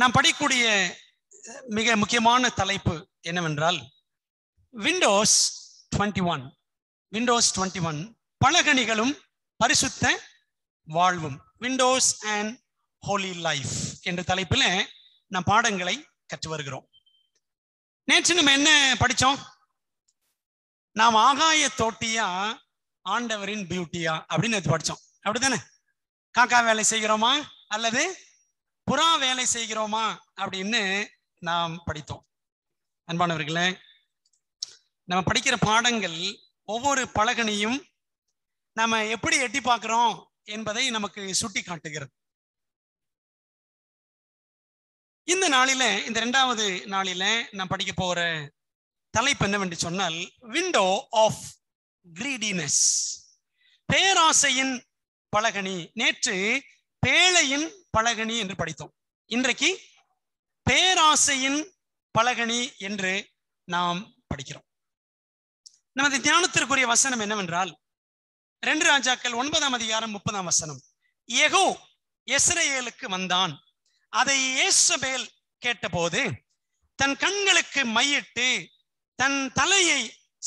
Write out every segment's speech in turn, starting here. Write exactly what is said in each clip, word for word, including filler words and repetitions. நாம் படிக்கக்கூடிய மிக முக்கியமான தலைப்பு என்னவென்றால் விண்டோஸ் இருபத்தி ஒன்று விண்டோஸ் இருபத்தி ஒன்று பலகணிகளும் பரிசுத்த வாழ்வும் விண்டோஸ் அண்ட் ஹோலி லைஃப் என்ற தலைப்பில் நாம் பாடங்களை கற்று வருகிறோம். நேற்று நம்ம என்ன படித்தோம்? நாம் ஆகாய தோட்டியா ஆண்டவரின் பியூட்டியா அப்படின்னு நேற்று படித்தோம். அப்படித்தானே? காக்கா வேலை செய்கிறோமா அல்லது புறா வேலை செய்கிறோமா அப்படின்னு நாம் படித்தோம். அன்பானவர்களே, நம்ம படிக்கிற பாடங்கள் ஒவ்வொரு பலகணியும் நம்ம எப்படி எட்டி பார்க்கிறோம் என்பதை நமக்கு சுட்டி காட்டுகிறது. இந்த நாளில, இந்த இரண்டாவது நாளில நான் படிக்க போற தலைப்பு என்னவென்று சொன்னால் விண்டோ ஆஃப் கிரீடினஸ், பேராசையின் பலகணி. நேற்று பேழையின் பலகணி என்று படித்தோம். இன்றைக்கு பேராசையின் பலகணி என்று நாம் படிக்கிறோம். நமது தியானத்திற்குரிய வசனம் என்னவென்றால் இரண்டு ராஜாக்கள் ஒன்பதாம் அதிகாரம் முப்பதாம் வசனம். யெகூ எஸ்ரேலுக்கு வந்தான், அதை யேசபேல் கேட்டபோது தன் கண்களுக்கு மையிட்டு தன் தலையை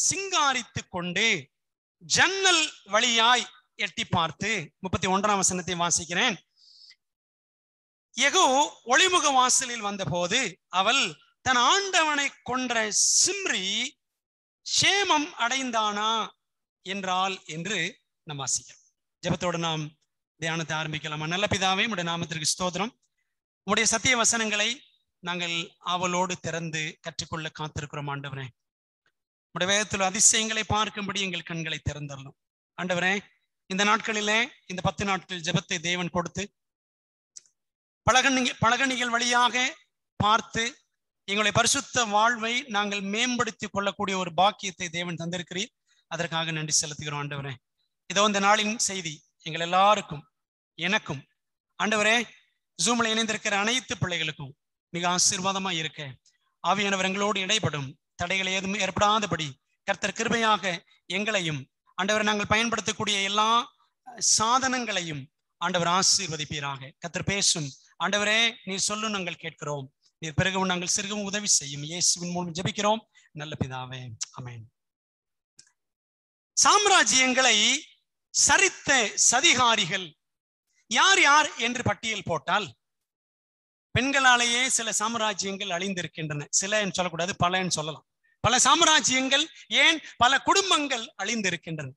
சிங்காரித்து கொண்டு ஜன்னல் வழியாய் எட்டி பார்த்து, முப்பத்தி ஒன்றாம் வசனத்தை வாசிக்கிறேன். யெகூ ஒளிமுக வாசலில் வந்தபோது அவள் தன் ஆண்டவனை கொன்ற சிம்ரி சேமம் அடைந்தானா என்றாள் என்று நாம் வாசிக்கிறோம். ஜெபத்தோடு நாம் தியானத்தை ஆரம்பிக்கலாமா? நல்ல பிதாவே, உடைய நாமத்திற்கு ஸ்தோத்திரம். உடைய சத்திய வசனங்களை நாங்கள் அவளோடு திறந்து கற்றுக்கொள்ள காத்திருக்கிறோம் ஆண்டவரே. உடைய வேதத்தில் அதிசயங்களை பார்க்கும்படி எங்கள் கண்களை திறந்துள்ளோம் ஆண்டவரே. இந்த நாட்களிலே, இந்த பத்து நாட்கள் ஜெபத்தை தேவன் கொடுத்து பலகணி பலகணிகள் வழியாக பார்த்து எங்களுடைய பரிசுத்த வாழ்வை நாங்கள் மேம்படுத்தி கொள்ளக்கூடிய ஒரு பாக்கியத்தை தேவன் தந்திருக்கிறீர். அதற்காக நன்றி செலுத்துகிறோம் ஆண்டவரே. இதோ இந்த நாளின் செய்தி எங்கள் எல்லாருக்கும், எனக்கும் ஆண்டவரே, ஜூம்ல இணைந்திருக்கிற அனைத்து பிள்ளைகளுக்கும் மிக ஆசீர்வாதமாக இருக்க ஆவியானவர் எங்களோடு இடைப்படும், தடைகள் ஏதும் ஏற்படாதபடி கர்த்தர் கிருபையாக எங்களையும் ஆண்டவரை நாங்கள் பயன்படுத்தக்கூடிய எல்லா சாதனங்களையும் ஆண்டவர் ஆசீர்வதிப்பீராக. கர்த்தர் பேசும் ஆண்டவரே, நீர் சொல்லும் நாங்கள் கேட்கிறோம், நீர் பெருகவும் நாங்கள் சிறுகவும் உதவி செய்யும். இயேசுவின் மூலம் ஜெபிக்கிறோம் நல்ல பிதாவே, ஆமென். சாம்ராஜ்யங்களை சரித்த சதிகாரிகள் யார் யார் என்று பட்டியல் போட்டால் பெண்களாலேயே சில சாம்ராஜ்யங்கள் அழிந்திருக்கின்றன. சில என்று சொல்லக்கூடாது, பல என்று சொல்லலாம். பல சாம்ராஜ்யங்கள், ஏன் பல குடும்பங்கள் அழிந்திருக்கின்றன.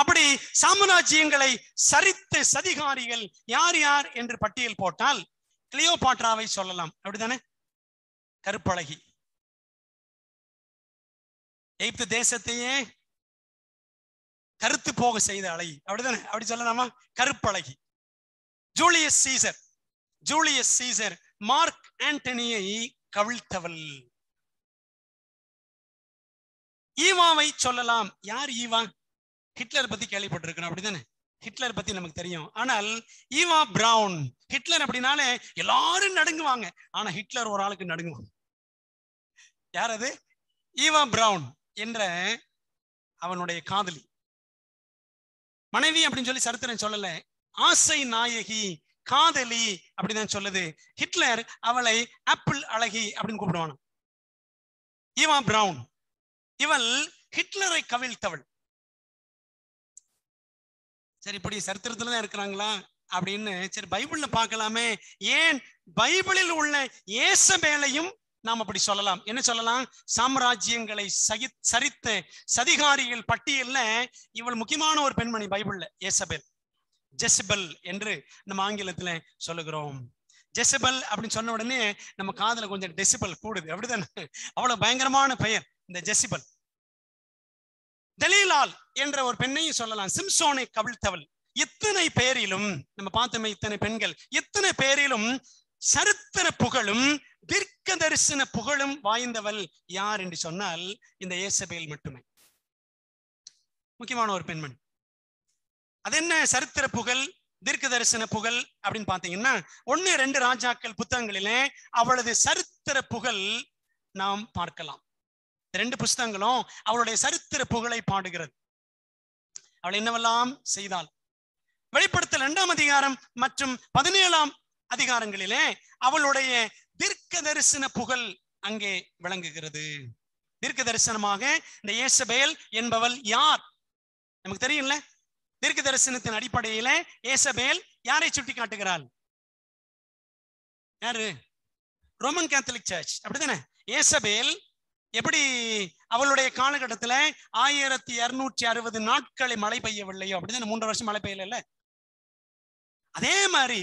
அப்படி சாம்ராஜ்யங்களை சரித்த சதிகாரிகள் யார் யார் என்று பட்டியல் போட்டால் கிளியோபாட்ராவை சொல்லலாம். அப்படித்தானே? கருப்பழகி எகிப்து தேசத்தையே கருத்து போக செய்த அழகி. அப்படித்தானே? அப்படி சொல்லலாமா? கருப்பழகி. Julius Caesar Julius Caesar Mark ஆண்டனியை கவிழ்த்தவள். ஈவாவை சொல்லலாம். யார் ஈவா? ஹிட்லர் பத்தி கேள்விப்பட்டிருக்கணும். அப்படித்தானே? ஹிட்லர் பத்தி நமக்கு தெரியும். ஆனால் ஈவா பிரவுன், ஹிட்லர் அப்படின்னாலே எல்லாரும் நடுங்குவாங்க. ஆனா ஹிட்லர் ஒரு ஆளுக்கு நடுங்குவாங்க. யார் அது? ஈவா பிரவுன் என்ற அவனுடைய காதலி மனைவி அப்படின்னு சொல்லி சரித்திரம் சொல்லல. ஆசை நாயகி, காதலி அப்படிதான் சொல்லுது. ஹிட்லர் அவளை ஆப்பிள் அழகி அப்படின்னு கூப்பிடுவான். ஈவா பிரவுன் இவள் ஹிட்லரை கவிழ்த்தவள். சரி, இப்படி சரித்திரத்துல தான் இருக்கிறாங்களா அப்படின்னு சரி பைபிள்ல பார்க்கலாமே. ஏன் பைபிளில் உள்ள இயேசபேலையும் நாம் அப்படி சொல்லலாம். என்ன சொல்லலாம்? சாம்ராஜ்யங்களை சகி சரித்த சதிகாரிகள் பட்டியல்ல இவள் முக்கியமான ஒரு பெண்மணி. பைபிள்ல இயேசபேல், ஜெசபல் என்று நம்ம ஆங்கிலத்துல சொல்லுகிறோம். ஜெசபல் அப்படின்னு சொன்ன உடனே நம்ம காதுல கொஞ்சம் டெசிபல் கூடுது. அப்படிதான்? அவ்வளவு பயங்கரமான பெயர் இந்த ஜெசிபல். தலீலால் என்ற ஒரு பெண்ணையும் சொல்லலாம். சிம்சோனை கவிழ்த்தவள். எத்தனை பேரிலும் நம்ம பார்த்தோமே, இத்தனை பெண்கள், எத்தனை பேரிலும் சரித்திர புகழும் தீர்க்க தரிசன புகழும் வாய்ந்தவள் யார் என்று சொன்னால் இந்த இயேசபேல் மட்டுமே. முக்கியமான ஒரு பெண்மணி. அது என்ன சரித்திர புகழ், தீர்க்க தரிசன புகழ் அப்படின்னு பாத்தீங்கன்னா ஒன்னு ரெண்டு ராஜாக்கள் புத்தகங்களிலே அவளது சரித்திர புகழ் நாம் பார்க்கலாம். ரெண்டு புஸ்தகங்களும் அவளுடைய சரித்திர புகழை பாடுகிறது. அவள் என்னவெல்லாம் செய்தாள். வெளிப்படுத்தல் இரண்டாம் அதிகாரம் மற்றும் பதினேழாம் அதிகாரங்களிலே அவளுடைய தீர்க்க தரிசன புகழ் அங்கே விளங்குகிறது. தீர்க்க தரிசனமாக இந்த யேசபேல் என்பவள் யார் நமக்கு தெரியல. தீர்க்க தரிசனத்தின் அடிப்படையிலே யேசபேல் யாரை சுட்டி காட்டுகிறாள்? யாரு? ரோமன் கேத்தலிக் சர்ச், அப்படித்தானே? யேசபேல் எப்படி அவளுடைய காலகட்டத்துல ஆயிரத்தி இருநூற்றி அறுபது நாட்களை மழை பெய்யவில்லையோ, அப்படிதான் மூன்று வருஷம் மழை பெய்யல. அதே மாதிரி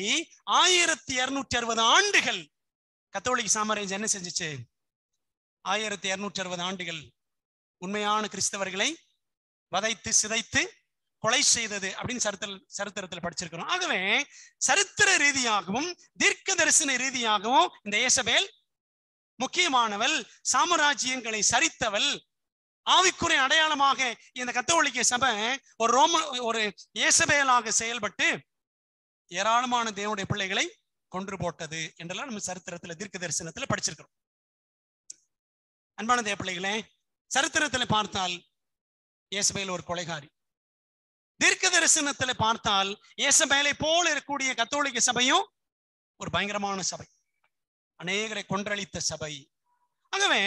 ஆயிரத்தி இருநூற்றி அறுபது ஆண்டுகள் கத்தோலிக்க சாம்ராஜ்யம் என்ன செஞ்சிச்சு? ஆயிரத்தி இருநூற்றி அறுபது ஆண்டுகள் உண்மையான கிறிஸ்தவர்களை வதைத்து சிதைத்து கொலை செய்தது அப்படின்னு சரித்திர சரித்திரத்தில் படிச்சிருக்கிறோம். ஆகவே சரித்திர ரீதியாகவும் தீர்க்க தரிசன ரீதியாகவும் இந்த யேசபேல் முக்கியமானவள், சாம்ராஜ்யங்களை சரித்தவள். ஆவிக்குரிய அடையாளமாக இந்த கத்தோலிக்க சபை ஒரு ரோம ஒரு யேசபேலாக செயல்பட்டு ஏராளமான தேவனுடைய பிள்ளைகளை கொன்று போட்டது என்றெல்லாம் நம்ம சரித்திரத்துல தீர்க்க தரிசனத்துல படிச்சிருக்கிறோம். அன்பான தேவ பிள்ளைகளே, சரித்திரத்துல பார்த்தால் யேசபேல் ஒரு கொலைகாரி. தீர்க்க தரிசனத்துல பார்த்தால் யேசபேலை போல இருக்கக்கூடிய கத்தோலிக்க சபையும் ஒரு பயங்கரமான சபை, அநேகரை கொன்றளித்த சபை. ஆகவே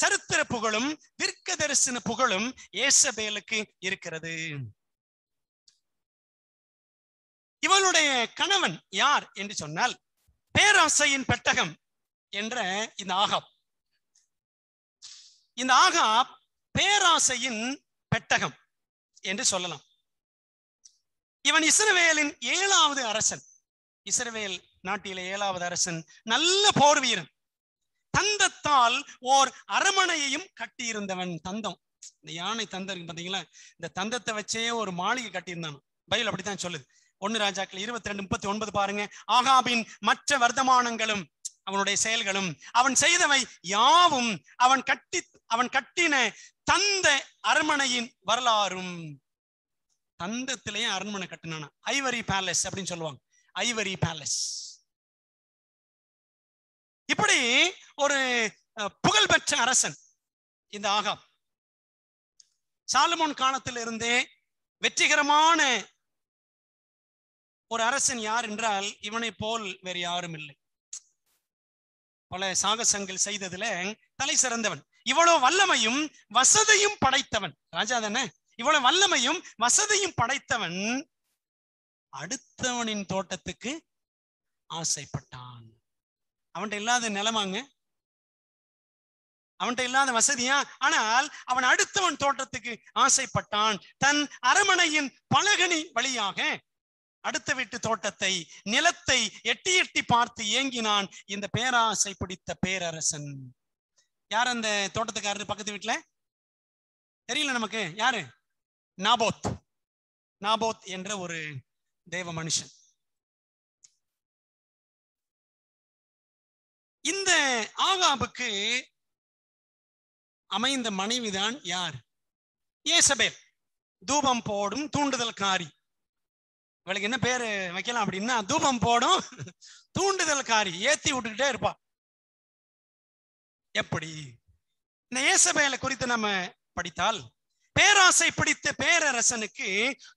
சரித்திர புகழும் தீர்க்க தரிசன புகழும் யேசபேலுக்கு இருக்கிறது. இவளுடைய கணவன் யார் என்று சொன்னால் பேராசையின் பெட்டகம் என்ற இந்த ஆகாப். இந்த ஆகாப் பேராசையின் பெட்டகம் என்று சொல்லலாம். இவன் இஸ்ரவேலின் ஏழாவது அரசன். இஸ்ரவேல் நாட்டிலே ஏழாவது அரசன், நல்ல போர் வீரன், தந்தத்தால் ஓர் அரமனையையும் கட்டியிருந்தவன். தந்தம், இந்த யானை தந்தம் பாத்தீங்களா, இந்த தந்தத்தை வச்சே ஒரு மாளிகை கட்டியிருந்தான். பைபிள் அப்படித்தான் சொல்லுது. ஒன்னு ராஜாக்கள் இருபத்தி ரெண்டு முப்பத்தி ஒன்பது பாருங்க. ஆகாபின் மற்ற வர்த்தமானங்களும் அவனுடைய செயல்களும் அவன் செய்தவை யாவும் அவன் கட்டி அவன் கட்டின தந்த அரண்மனையின் வரலாறும். தந்தத்திலேயே அரண்மனை கட்டினானா, ஐவரி பேலஸ் அப்படின்னு சொல்லுவாங்க, ஐவரி பேலஸ். இப்படி ஒரு புகழ்பெற்ற அரசன் இந்த ஆகாப். சாலமோன் காலத்திலிருந்தே வெற்றிகரமான ஒரு அரசன் யார் என்றால் இவனை போல் வேறு யாரும் இல்லை. பல சாகசங்கள் செய்ததுல தலை சிறந்தவன், இவ்வளவு வல்லமையும் வசதியும் படைத்தவன். ராஜா தானே, இவ்வளவு வல்லமையும் வசதியும் படைத்தவன் அடுத்தவனின் தோட்டத்துக்கு ஆசைப்பட்டான். அவன்கிட்ட இல்லாத நிலமாங்க, அவன்கிட்ட இல்லாத வசதியா, ஆனால் அவன் அடுத்தவன் தோட்டத்துக்கு ஆசைப்பட்டான். தன் அரமனையின் பலகனி வழியாக அடுத்த வீட்டு தோட்டத்தை நிலத்தை எட்டி எட்டி பார்த்து ஏங்கினான் இந்த பேராசை பிடித்த பேரரசன். யார் அந்த தோட்டத்துக்காரரு? பக்கத்து வீட்டுல தெரியல நமக்கு யாரு? நாபோத். நாபோத் என்ற ஒரு தேவ மனுஷன். இந்த ஆகாபுக்கு அமைந்த மனைவிதான் யார்? யேசபேல், தூபம் போடும் தூண்டுதல்காரி. இவளுக்கு என்ன பேரு வைக்கலாம் அப்படின்னா தூபம் போடும் தூண்டுதல் காரி, ஏத்தி விட்டுக்கிட்டே இருப்பா. எப்படி இந்த யேசபேலை குறித்து நம்ம படித்தால் பேராசை பிடித்த பேரரசனுக்கு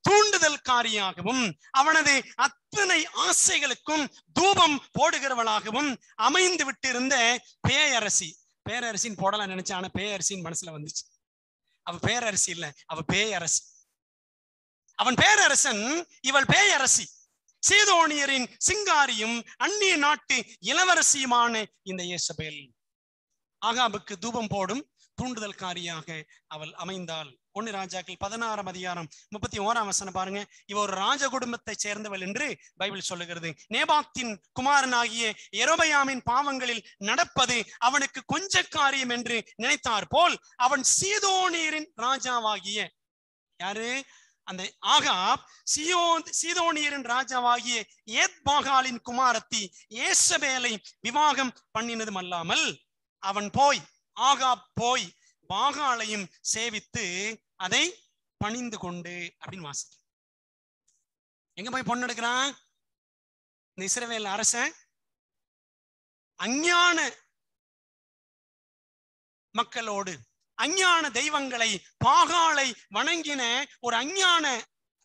தூண்டுதல் காரியாகவும் அவனது அத்தனை ஆசைகளுக்கும் தூபம் போடுகிறவளாகவும் அமைந்து விட்டிருந்த பேயரசி. பேரரசின்னு போடலாம் நினைச்சா, ஆனா பேயரசின்னு மனசுல வந்துச்சு. அவ பேரரசி இல்ல, அவ பேயரசி. அவன் பேரரசன், இவள் பேயரசி. சீதோனியரின் சிங்காரியும் அந்நிய நாட்டு இளவரசியுமான இந்த யேசபேல் ஆகாபுக்கு தூபம் போடும் தூண்டுதல்காரியாக அவள் அமைந்தாள். ஒன்னு ராஜாக்கள் பதினாறாம் அதிகாரம் முப்பத்தி ஓராம் வசனம் பாருங்க. இவ ஒரு ராஜ குடும்பத்தை சேர்ந்தவள் என்று பைபிள் சொல்லுகிறது. நேபாத்தின் குமாரனாகிய எரோபயாமின் பாவங்களில் நடப்பது அவனுக்கு கொஞ்ச காரியம் என்று நினைத்தார் போல் அவன் சீதோனியரின் ராஜாவாகிய யாரு? அந்த ஆகாப் சீயோ சீதோனியரின் ராஜாவாகிய ஏத்பாகாலின் குமாரத்தி யேசபேலை விவாகம் பண்ணினதும் அல்லாமல் அவன் போய் ஆகாப் போய் பாகாலையும் சேவித்து அதை பணிந்து கொண்டு அப்படின்னு வாசிக்க. எங்க போய் பொண்ணு எடுக்கிறான்? இந்த இஸ்ரவேல் அரசன் அஞ்ஞான மக்களோடு அஞ்ஞான தெய்வங்களை பாகாலை வணங்கின ஒரு அஞ்ஞான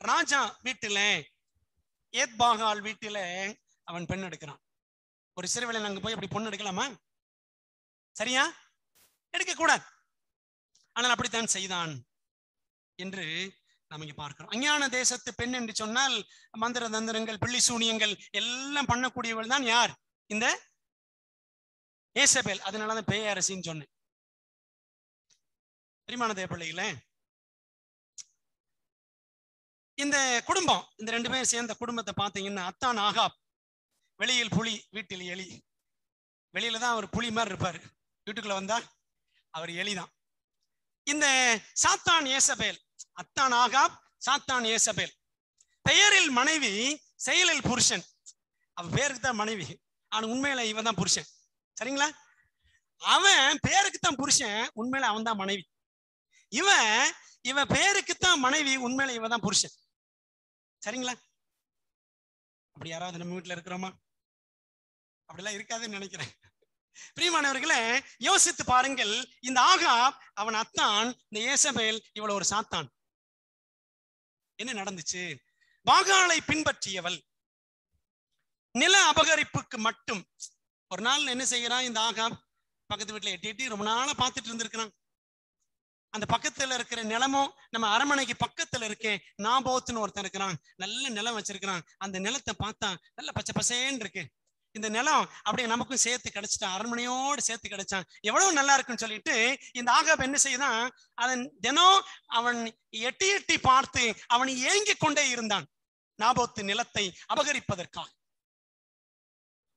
ராஜா வீட்டுல, ஏத்பாகால் வீட்டுல அவன் பெண் எடுக்கிறான். ஒரு சிறுவேளை அங்க போய் அப்படி பொண்ணு எடுக்கலாமா? சரியா? எடுக்க கூடாது. ஆனால் அப்படித்தான் செய்தான் என்று நாம் இங்க பார்க்கிறோம். அஞ்ஞான தேசத்து பெண் என்று சொன்னால் மந்திர தந்திரங்கள் பிள்ளி சூனியங்கள் எல்லாம் பண்ணக்கூடியவள் தான் யார்? இந்த ஏசபேல். அதனாலதான் பேய் அரசின்னு சொன்னேன். பிரியமான தேவ பிள்ளைகளே, இந்த குடும்பம், இந்த ரெண்டு பேரும் சேர்ந்த குடும்பத்தை பார்த்தீங்கன்னா அத்தான் ஆகாப், வெளியில் புலி வீட்டில் எலி. வெளியில தான் அவர் புலி மாதிரி இருப்பாரு, வீட்டுக்குள்ள வந்தா அவர் எலிதான். இந்த சாத்தான் ஏசபேல், அத்தான் ஆகாப், சாத்தான் ஏசபேல். பெயரில் மனைவி, செயலில் புருஷன். அவ பேருக்கு தான் மனைவி, ஆனா உண்மையில இவன் தான் புருஷன். சரிங்களா? அவன் பேருக்கு தான் புருஷன், உண்மையில அவன் தான் மனைவி. இவன் இவன் பேருக்குத்தான் மனைவி, உண்மையில இவன் தான் புருஷன். சரிங்களா? அப்படி யாராவது நம்ம வீட்டுல இருக்கிறோமா? அப்படிலாம் இருக்காதுன்னு நினைக்கிறேன். பிரியமானவர்களே, யோசித்து பாருங்கள். இந்த ஆகாப், அவன் அத்தான், இந்த ஏசபேல், இவள் ஒரு சாத்தான். என்ன நடந்துச்சு? பாகாலை பின்பற்றியவள், நில அபகரிப்புக்கு மட்டும். ஒரு நாள் என்ன செய்கிறான் இந்த ஆகாப்? பக்கத்து வீட்டுல எட்டி எட்டி ரொம்ப நாளா பார்த்துட்டு இருந்திருக்கிறான். அந்த பக்கத்துல இருக்கிற நிலமும், நம்ம அரண்மனைக்கு பக்கத்துல இருக்கே நாபோத்துன்னு ஒருத்தன் இருக்கிறான், நல்ல நிலம் வச்சிருக்கிறான். அந்த நிலத்தை பார்த்தா நல்ல பச்சை பசேன்னு இருக்கு. இந்த நிலம் அப்படியே நமக்கும் சேர்த்து கிடைச்சிட்டான், அரண்மனையோடு சேர்த்து கிடைச்சான், எவ்வளவு நல்லா இருக்குன்னு சொல்லிட்டு இந்த ஆகாப் என்ன செய்தான்? அதன் தினம் அவன் எட்டி எட்டி பார்த்து அவன் ஏங்கிக் கொண்டே இருந்தான், நாபோத்து நிலத்தை அபகரிப்பதற்காக.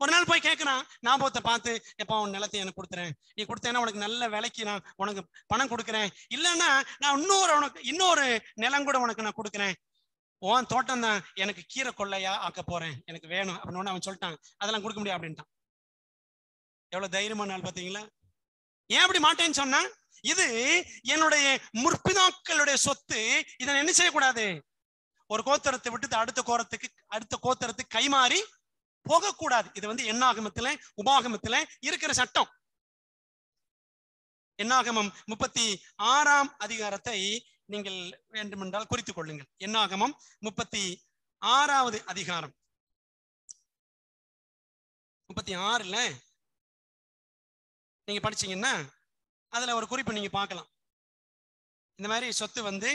ஒரு நாள் போய் கேட்கிறான் நாபோத்தை பார்த்து, எப்போ உன் நிலத்தை எனக்கு கொடுத்துறேன், நீ கொடுத்தேன்னா உனக்கு நல்ல விலைக்கு நான் உனக்கு பணம் கொடுக்குறேன், இல்லைன்னா நான் இன்னொரு உனக்கு இன்னொரு நிலம் கூட உனக்கு நான் கொடுக்குறேன், உன் தோட்டம் தான் எனக்கு கீரை கொள்ளையா ஆக்க போறேன், எனக்கு வேணும் அப்படின்னு ஒன்று அவன் சொல்லிட்டான். அதெல்லாம் கொடுக்க முடியாது அப்படின்ட்டான். எவ்வளவு தைரியமான நாள் பார்த்தீங்களா? ஏன் அப்படி மாட்டேன்னு சொன்னா, இது என்னுடைய முற்பிதாக்களுடைய சொத்து, இதை என்ன செய்யக்கூடாது, ஒரு கோத்திரத்தை விட்டு அடுத்த கோரத்துக்கு அடுத்த கோத்திரத்துக்கு கைமாறி போகக்கூடாது. இது வந்து எண்ணாகமத்துல உபாகமத்துல இருக்கிற சட்டம். எண்ணாகமம் முப்பத்தி ஆறாம் அதிகாரத்தை நீங்கள் வேண்டுமென்றால் குறித்துக் கொள்ளுங்கள். எண்ணாகமம் முப்பத்தி ஆறாவது அதிகாரம், முப்பத்தி ஆறுல நீங்க படிச்சீங்கன்னா அதுல ஒரு குறிப்பு நீங்க பார்க்கலாம். இந்த மாதிரி சொத்து வந்து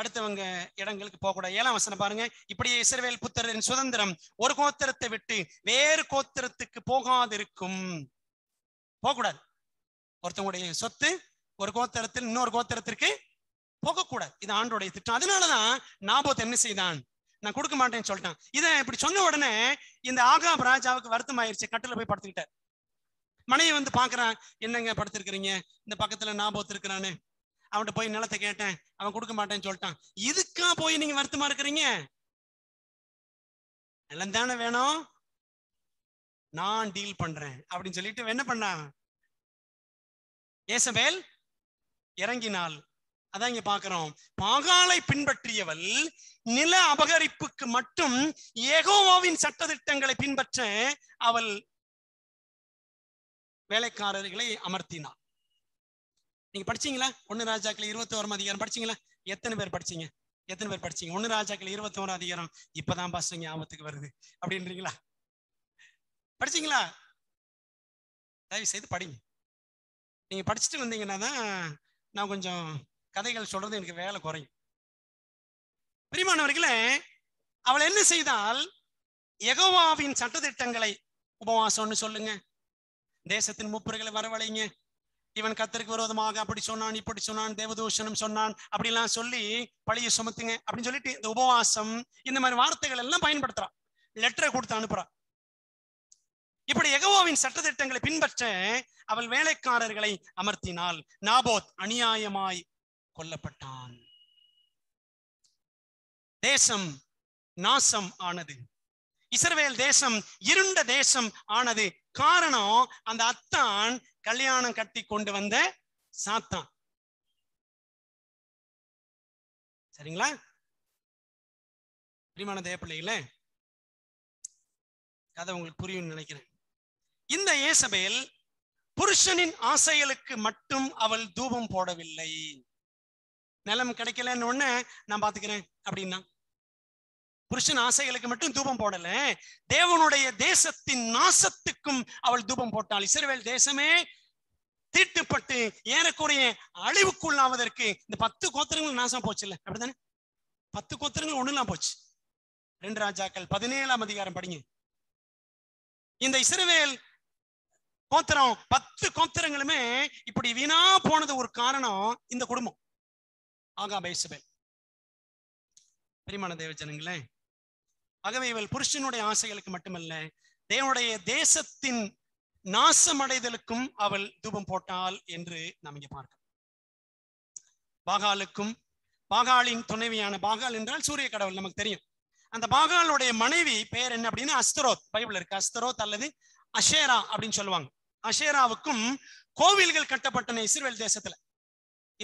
அடுத்தவங்க இடங்களுக்கு போகக்கூடாது. ஏழாம் வசனம் பாருங்க. இப்படியே இஸ்ரவேல் புத்திரரின் சுதந்திரம் ஒரு கோத்திரத்தை விட்டு வேறு கோத்திரத்துக்கு போகாதிருக்கும். போகக்கூடாது. ஒருத்தவங்களுடைய சொத்து ஒரு கோத்திரத்தில் இன்னொரு கோத்திரத்திற்கு போகக்கூடாது. இது ஆண்டோடைய திட்டம். அதனாலதான் நாபோத் என்ன செய்தான்? நான் கொடுக்க மாட்டேன்னு சொல்லிட்டான். இதை இப்படி சொன்ன உடனே இந்த ஆகாப் ராஜாவுக்கு வருத்தம் ஆயிடுச்சு. கட்டில போய் படுத்துக்கிட்டார். மனைவி வந்து பாக்குறான், என்னங்க படுத்திருக்கிறீங்க, இந்த பக்கத்துல நாபோத் இருக்கிறானு, அவன்கிட்ட போய் நிலத்தை கேட்டேன், அவன் கொடுக்க மாட்டேன்னு சொல்லிட்டான், இதுக்கா போய் நீங்க வருத்தமா இருக்கிறீங்க? நிலம் தானே வேணும், நான் டீல் பண்றேன் அப்படின்னு சொல்லிட்டு என்ன பண்ணான்? ஏசபேல் இறங்கினாள். அதான் இங்க பாக்குறோம். பாகாலை பின்பற்றியவள் நில அபகரிப்புக்கு மட்டும் யெகோவாவின் சட்ட திட்டங்களை பின்பற்ற அவள் வேலைக்காரர்களை அமர்த்தினாள். நீங்க படிச்சீங்களா? ஒன்னு ராஜாக்கள் இருபத்தி ஓராம் அதிகாரம் படிச்சீங்களா? எத்தனை பேர் படிச்சீங்க? எத்தனை பேர் படிச்சீங்க? ஒன்னு ராஜாக்கள் இருபத்தி ஓராம் அதிகாரம் இப்பதான் பாஸ்டர் ஞாபகத்துக்கு வருது அப்படின்றீங்களா? படிச்சீங்களா? தயவு செய்து படிங்க. நீங்க படிச்சுட்டு வந்தீங்கன்னா தான் நான் கொஞ்சம் கதைகள் சொல்றது எனக்கு வேலை குறையும். பிரியமானவர்களே, அவள் என்ன செய்தால்? யெகோவாவின் சட்ட திட்டங்களை, உபவாசம்னு சொல்லுங்க, தேசத்தின் மூப்பர்களை வரவழைங்க, இவன் கர்த்தருக்கு விரோதமாக அப்படி சொன்னான் இப்படி சொன்னான் தேவதூஷணம் சொன்னான் அப்படிலாம் சொல்லி பழிய சுமத்துங்க அப்படின்னு சொல்லிட்டு இந்த உபவாசம் இந்த மாதிரி வார்த்தைகள் எல்லாம் பயன்படுத்துறான். லெட்டரை கொடுத்து அனுப்புறான். இப்படி யெகோவாவின் சட்ட திட்டங்களை பின்பற்ற அவள் வேலைக்காரர்களை அமர்த்தினாள். நாபோத் அநியாயமாய் கொல்லப்பட்டான். தேசம் நாசம் ஆனது. இஸ்ரவேல் தேசம் இருண்ட தேசம் ஆனது. காரணம், அந்த அத்தான் கல்யாணம் கட்டி கொண்டு வந்த சாத்தான். சரிங்களா? பிரியமான தேவ பிள்ளைகளே, கதை உங்களுக்கு புரியும் நினைக்கிறேன். இந்த ஏசபேல் புருஷனின் ஆசைகளுக்கு மட்டும் அவள் தூபம் போடவில்லை. நிலம் கிடைக்கலன்னு ஒண்ணு நான் பாத்துக்கிறேன் அப்படின்னா புருஷன் ஆசைகளுக்கு மட்டும் தூபம் போடல, தேவனுடைய தேசத்தின் நாசத்துக்கும் அவள் தூபம் போட்டாள். இஸ்ரவேல் தேசமே தீட்டுப்பட்டு ஏறக்குறைய அழிவுக்குள்ளாவதற்கு இந்த பத்து கோத்திரங்கள் நாசம் போச்சு இல்ல, அப்படித்தானே? பத்து கோத்திரங்கள் ஒண்ணுலாம் போச்சு. ரெண்டு ராஜாக்கள் பதினேழாம் அதிகாரம் படிங்க. இந்த இஸ்ரவேல் கோத்திரம் பத்து கோத்திரங்களுமே இப்படி வீணா போனது ஒரு காரணம் இந்த குடும்பம் ஆகாபை இஸ்ரவேல். பிரியமான தேவ ஜனங்களே, ஆகவே இவள் புருஷனுடைய ஆசைகளுக்கு மட்டுமல்ல, தேவனுடைய தேசத்தின் நாசமடைதலுக்கும் அவள் தூபம் போட்டாள் என்று நாம் இங்கே பார்க்கிறோம். பாகாலுக்கும், பாகாலின் துணைவியான, பாகால் என்றால் சூரிய கடவுள் நமக்கு தெரியும். அந்த பாகாலுடைய மனைவி பெயர் என்ன அப்படின்னா அஸ்தரோத். பைபிள் இருக்கு, அஸ்தரோத் அல்லது அஷேரா அப்படின்னு சொல்லுவாங்க. அஷேராவுக்கும் கோவில்கள் கட்டப்பட்டன இஸ்ரவேல் தேசத்துல.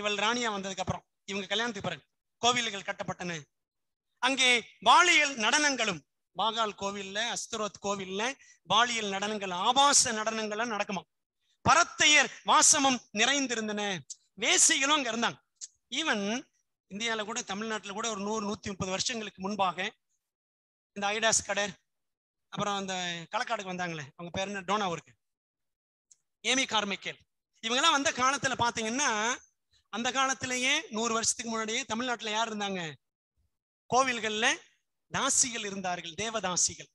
இவள் ராணியா வந்ததுக்கு அப்புறம், இவங்க கல்யாணத்துக்கு பிறகு கோவில்கள் கட்டப்பட்டன. அங்கே பாலியல் நடனங்களும், பாகால் கோவில்ல, அஸ்தரோத் கோவில்ல பாலியல் நடனங்கள், ஆபாச நடனங்கள்லாம் நடக்குமா. பரத்தையர் வாசமும் நிறைந்திருந்தன, வேசிகளும் அங்க இருந்தாங்க. ஈவன் இந்தியால கூட, தமிழ்நாட்டில் கூட ஒரு நூறு நூத்தி முப்பது வருஷங்களுக்கு முன்பாக இந்த ஐடாஸ் கடர், அப்புறம் அந்த களக்காடுக்கு வந்தாங்களே, அவங்க பேர் என்ன, டோனாவூருக்கு, ஏமி கார்மைக்கேல், இவங்கெல்லாம் வந்த காலத்துல பாத்தீங்கன்னா, அந்த காலத்திலேயே நூறு வருஷத்துக்கு முன்னாடியே தமிழ்நாட்டுல யார் இருந்தாங்க? கோவில்கள்ல தாசிகள் இருந்தார்கள், தேவதாசிகள்,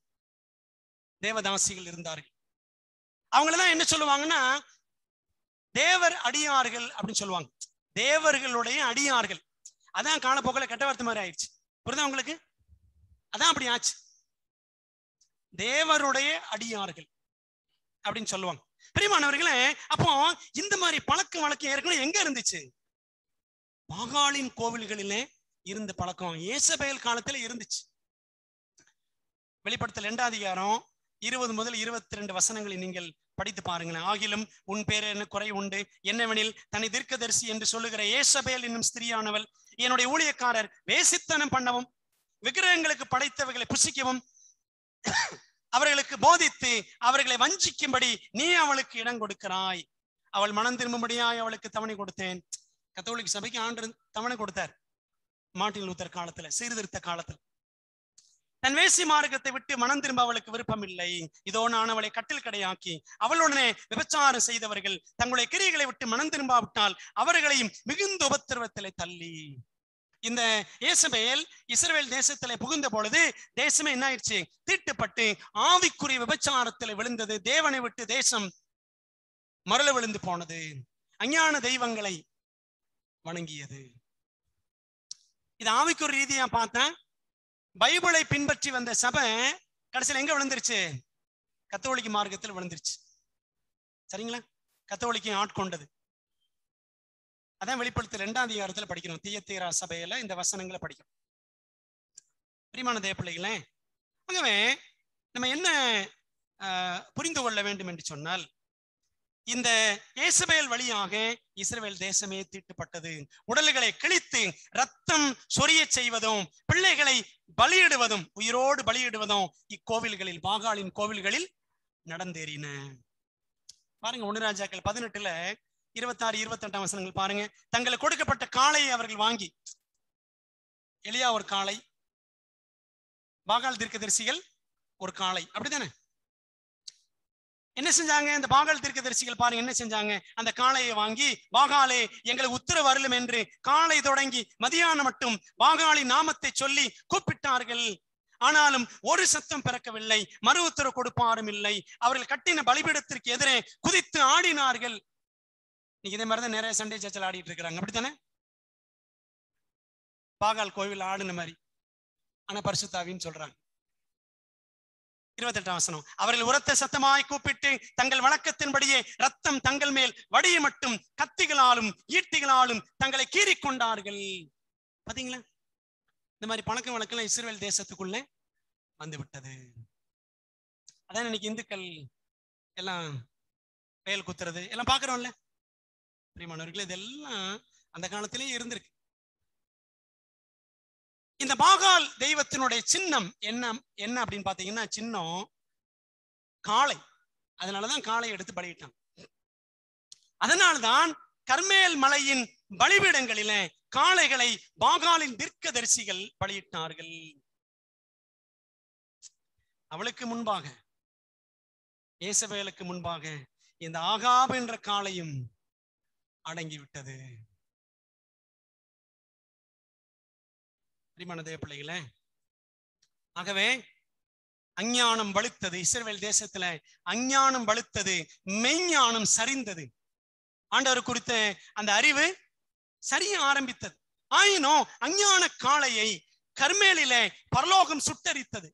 தேவதாசிகள் இருந்தார்கள். அவங்களதான் என்ன சொல்லுவாங்கன்னா தேவர் அடியார்கள் அப்படின்னு சொல்லுவாங்க, தேவர்களுடைய அடியார்கள். அதான் காலப்போக்கில் கெட்ட வார்த்தை மாதிரி ஆயிடுச்சு, புரியுதா உங்களுக்கு? அதான் அப்படி ஆச்சு, தேவருடைய அடியார்கள் அப்படின்னு சொல்லுவாங்க. பிரியமானவர்களே, அப்போ இந்த மாதிரி பழக்க வழக்கம் ஏற்கனவே எங்க இருந்துச்சு? பாகாலின் கோவில்களிலே இருந்த பழக்கம் ஏசபேல் காலத்துல இருந்துச்சு. வெளிப்படுத்தல் இரண்டாம் அதிகாரம் இருபது முதல் இருபத்தி இரண்டு வசனங்களை நீங்கள் படித்து பாருங்களேன். ஆகிலும் உன் பேர் என்ன குறை உண்டு, என்னவெனில் தனி தீர்க்கதரிசி என்று சொல்லுகிற ஏசபேல் என்னும் ஸ்திரியானவள் என்னுடைய ஊழியக்காரர் வேசித்தனம் பண்ணவும், விக்கிரகங்களுக்கு படைத்தவர்களை புசிக்கவும், அவர்களுக்கு போதித்து அவர்களை வஞ்சிக்கும்படி நீ அவளுக்கு இடம் கொடுக்கிறாய். அவள் மனம் திரும்பும்படியாய் அவளுக்கு தவணை கொடுத்தேன். கத்தோலிக்க சபைக்கு ஆண்டு தவணை கொடுத்தார் மார்ட்டின் லூத்தர் காலத்துல, சீர்திருத்த காலத்துல. தன் வேசி மார்க்கத்தை விட்டு மனம் திரும்ப அவளுக்கு விருப்பம் இல்லை. இதோ நான் அவளை கட்டில் கடையாக்கி அவளுடனே விபச்சாரம் செய்தவர்கள் தங்களுடைய கிரியைகளை விட்டு மனம் திரும்பாவிட்டால் அவர்களையும் மிகுந்த உபத்திரவத்திலே தள்ளி. இந்த ஏசபேல் இஸ்ரவேல் தேசத்திலே புகுந்த பொழுது தேசமே என்ன ஆயிடுச்சு? தீட்டுப்பட்டு ஆவிக்குரிய விபச்சாரத்திலே விழுந்தது. தேவனை விட்டு தேசம் மரள விழுந்து போனது, அஞ்ஞான தெய்வங்களை வணங்கியது. இது ஆவிக்குரிய ரீதியா பார்த்தா பைபிளை பின்பற்றி வந்த சபை கடைசியில் எங்க விழுந்துருச்சு? கத்தோலிக்க மார்க்கத்தில் விழுந்துருச்சு. சரிங்களா? கத்தோலிக்க ஆட்கொண்டது. அதான் வெளிப்படுத்தல் இரண்டாம் அதிகாரத்துல படிக்கணும், தியத்தீரா சபையில இந்த வசனங்களை படிக்கணும். பிரியமான தேவ பிள்ளைகளே, ஆகவே நம்ம என்ன புரிந்து கொள்ள வேண்டும் என்று சொன்னால், இந்த ஏசபேல் வழியாக இஸ்ரவேல் தேசமே தீட்டுப்பட்டது. உடல்களை கிழித்து ரத்தம் சொரிய செய்வதும், பிள்ளைகளை பலியிடுவதும், உயிரோடு பலியிடுவதும் இக்கோவில்களில், பாகாலின் கோவில்களில் நடந்தேறின. பாருங்க, ஒன்று ராஜாக்கள் பதினெட்டுல இருபத்தி ஆறு இருபத்தி எட்டாம் வசனங்கள் பாருங்க. தங்களுக்கு கொடுக்கப்பட்ட காளையை அவர்கள் வாங்கி, எளியா ஒரு காளை, பாகால் தீர்க்கதரிசிகள் ஒரு காளை, அப்படித்தானே? என்ன செஞ்சாங்க இந்த பாகால் தீர்க்கதரிசிகள்? பாருங்க என்ன செஞ்சாங்க, அந்த காளையை வாங்கி, பாகாலே எங்களுக்கு உத்தரவு அருளும் என்று காளை தொடங்கி மதியானம் மட்டும் பாகாலின் நாமத்தை சொல்லி கூப்பிட்டார்கள். ஆனாலும் ஒரு சத்தம் பிறக்கவில்லை, மறு உத்தரவு கொடுப்பாரும் இல்லை. அவர்கள் கட்டின பலிபீடத்திற்கு எதிரே குதித்து ஆடினார்கள். நீங்க இதே மாதிரிதான் நிறைய சண்டே சர்ச்சில் ஆடிட்டு இருக்கிறாங்க, அப்படித்தானே? பாகால் கோவில் ஆடின மாதிரி, ஆனா பரிசுத்தாவின்னு சொல்றாங்க. இருபத்தி எட்டாம் வசனம், அவர்கள் உரத்த சத்தமாய் கூப்பிட்டு தங்கள் வழக்கத்தின்படியே ரத்தம் தங்கள் மேல் வடிய மட்டும் கத்திகளாலும் ஈட்டிகளாலும் தங்களை கீறி கொண்டார்கள். பாத்தீங்களா, இந்த மாதிரி பழக்க வழக்கெல்லாம் இஸ்ரவேல் தேசத்துக்குள்ளே வந்துவிட்டது. அதான் இன்னைக்கு இந்துக்கள் எல்லாம் வேல் குத்துறது எல்லாம் பாக்குறோம்ல. பிரியமானவர்களே, இதெல்லாம் அந்த காலத்திலேயே இருந்திருக்கு. இந்த பாகால் தெய்வத்தினுடைய சின்னம் என்ன என்ன அப்படின்னு பாத்தீங்கன்னா, சின்னம் காளை. அதனாலதான் காளை எடுத்து பலியிட்டான். அதனால்தான் கர்மேல் மலையின் பலிபீடங்களில காளைகளை பாகாலின் தீர்க்கதரிசிகள் பலியிட்டார்கள். அவளுக்கு முன்பாக, யேசபேலுக்கு முன்பாக இந்த ஆகாப் என்ற காளையும் அடங்கிவிட்டது. பிரியமான தேவ பிள்ளைகளே, ஆகவே அஞ்ஞானம் வலுத்தது, இஸ்ரவேல் தேசத்துல அஞ்ஞானம் வலுத்தது, மெய்ஞானம் சரிந்தது, ஆண்டவர் குறித்த அந்த அறிவு சரிய ஆரம்பித்தது. ஆயினும் அஞ்ஞான காளையை கர்மேலிலே பரலோகம் சுட்டரித்தது.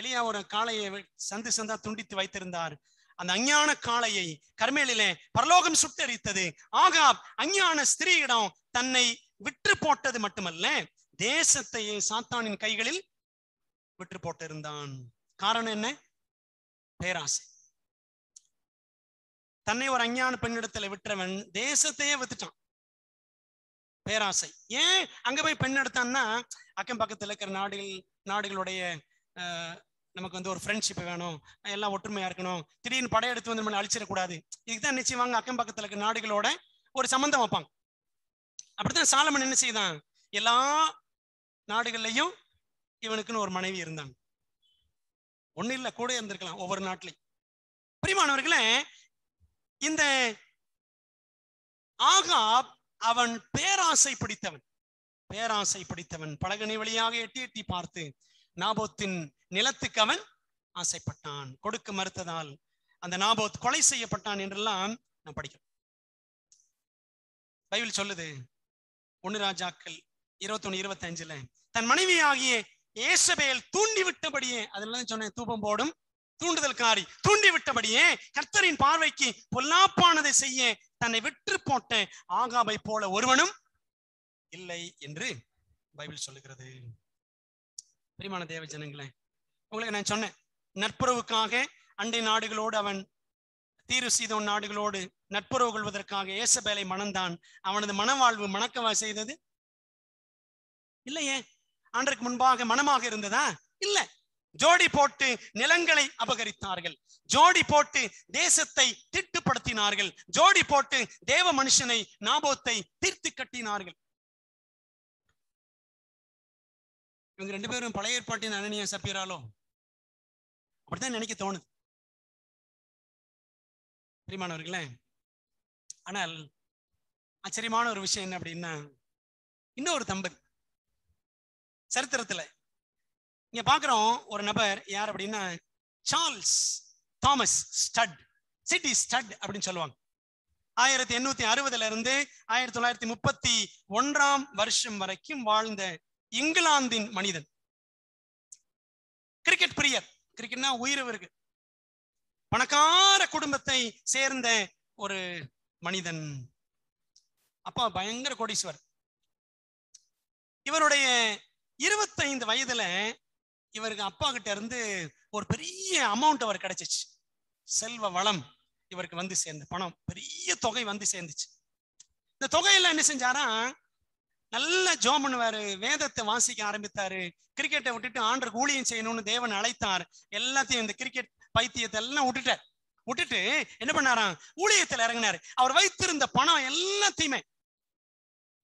எலியா ஒரு காளையை சந்து சந்தா துண்டித்து வைத்திருந்தார். அந்த அஞ்ஞான காளையை கர்மேலிலே பரலோகம் சுட்டரித்தது. ஆகாப் அஞ்ஞான ஸ்திரீயிடம் தன்னை விற்று போட்டது மட்டுமல்ல, தேசத்தையே சாத்தானின் கைகளில் விற்று போட்டிருந்தான். காரணம் என்ன? பேராசை. தன்னை ஒரு அஞ்ஞான பெண்ணிடத்துல விற்றவன் தேசத்தையே வித்துட்டான். பேராசை. ஏன் அங்க போய் பெண் எடுத்தான்னா, அக்கம் பக்கத்துல இருக்கிற நாடுகள் நாடுகளுடைய அஹ் நமக்கு வந்து ஒரு ஃப்ரெண்ட்ஷிப் வேணும், எல்லாம் ஒற்றுமையா இருக்கணும், திடீர்னு படையெடுத்து வந்து நம்ம அழிச்சிடக்கூடாது, இதுக்குதான் நிச்சயமாக அக்கம் பக்கத்துல இருக்கிற நாடுகளோட ஒரு சம்பந்தம் வைப்பாங்க. அப்படித்தான் சாலமன் என்ன செய்தான், எல்லா நாடுகள்லையும் இவனுக்குன்னு ஒரு மனைவி இருந்தாங்க. ஒன்னும் இல்லை, கூட இருந்திருக்கலாம் ஒவ்வொரு நாட்டிலையும். பிரியமானவர்களே, இந்த ஆகாப் அவன் பேராசை பிடித்தவன். பேராசை பிடித்தவன் பலகணி வழியாக எட்டி எட்டி பார்த்து நாபோத்தின் நிலத்துக்கு அவன் ஆசைப்பட்டான். கொடுக்க மறுத்ததால் அந்த நாபோத் கொலை செய்யப்பட்டான் என்றெல்லாம் நான் படிக்கிறேன். பைபிள் சொல்லுது ஒன்னு ராஜாக்கள் இருபத்தி ஒண்ணு இருபத்தி அஞ்சுல, தன் மனைவி ஆகிய யேசபேல் தூண்டி விட்டபடியே, அதெல்லாம் சொன்னேன், தூபம் போடும் தூண்டுதல்காரி தூண்டி விட்டபடியே கர்த்தரின் பார்வைக்கு பொல்லாப்பானதை செய்ய தன்னை விற்று போட்ட ஆகாபை போல ஒருவனும் இல்லை என்று பைபிள் சொல்லுகிறது. பிரியமான தேவ ஜனங்களே, உங்களுக்கு நான் சொன்னேன், நட்புறவுக்காக அண்டை நாடுகளோடு அவன் தீரு சீதோன் நாடுகளோடு நட்புறவு கொள்வதற்காக யேசபேலை மணந்தான். அவனது மனவாழ்வு மணக்கவா செய்தது? இல்லையே. ஆண்டருக்கு முன்பாக மனமாக இருந்ததா? இல்லை. ஜோடி போட்டு நிலங்களை அபகரித்தார்கள், ஜோடி போட்டு தேசத்தை திட்டுப்படுத்தினார்கள், ஜோடி போட்டு தேவ மனுஷனை நாபோத்தை தீர்த்து கட்டினார்கள். இவங்க ரெண்டு பேரும் பழைய ஏற்பாட்டின் அனனியா சப்பீராலோ, அப்படித்தான் நினைக்க தோணுது. பிரியமானவர்களே, ஆனால் ஆச்சரியமான ஒரு விஷயம் என்ன அப்படின்னா, இன்னொரு தம்பதி சரித்திரத்துல இங்க பாக்குறோம். ஒரு நபர் யார் அப்படின்னா, Charles Thomas Studd, C T Studd அப்படின்னு சொல்லுவாங்க. ஆயிரத்தி எண்ணூத்தி அறுபதுல இருந்து ஆயிரத்தி தொள்ளாயிரத்தி முப்பத்தி ஒன்றாம் வருஷம் வரைக்கும் வாழ்ந்த இங்கிலாந்தின் மனிதன், கிரிக்கெட் பிரியர். கிரிக்கெட்னா உயிரவு இருக்கு. பணக்கார குடும்பத்தை சேர்ந்த ஒரு மனிதன். அப்பா பயங்கர கோடீஸ்வர். இவருடைய இருபத்தைந்து வயதுல இவருக்கு அப்பா கிட்ட இருந்து ஒரு பெரிய அமௌண்ட் அவர் கிடைச்சிச்சு. செல்வ வளம் இவருக்கு வந்து சேர்ந்து, பணம் பெரிய தொகை வந்து சேர்ந்துச்சு. இந்த தொகையெல்லாம் என்ன செஞ்சாரா, நல்ல ஜோம் பண்ணுவாரு, வேதத்தை வாசிக்க ஆரம்பித்தாரு, கிரிக்கெட்டை விட்டுட்டு ஆண்டருக்கு ஊழியம் செய்யணும்னு தேவன் அழைத்தார். எல்லாத்தையும் இந்த கிரிக்கெட் பைத்தியத்தை எல்லாம் விட்டுட்டார். விட்டுட்டு என்ன பண்ணாராம், ஊழியத்தில் இறங்கினாரு. அவர் வைத்திருந்த பணம் எல்லாத்தையுமே,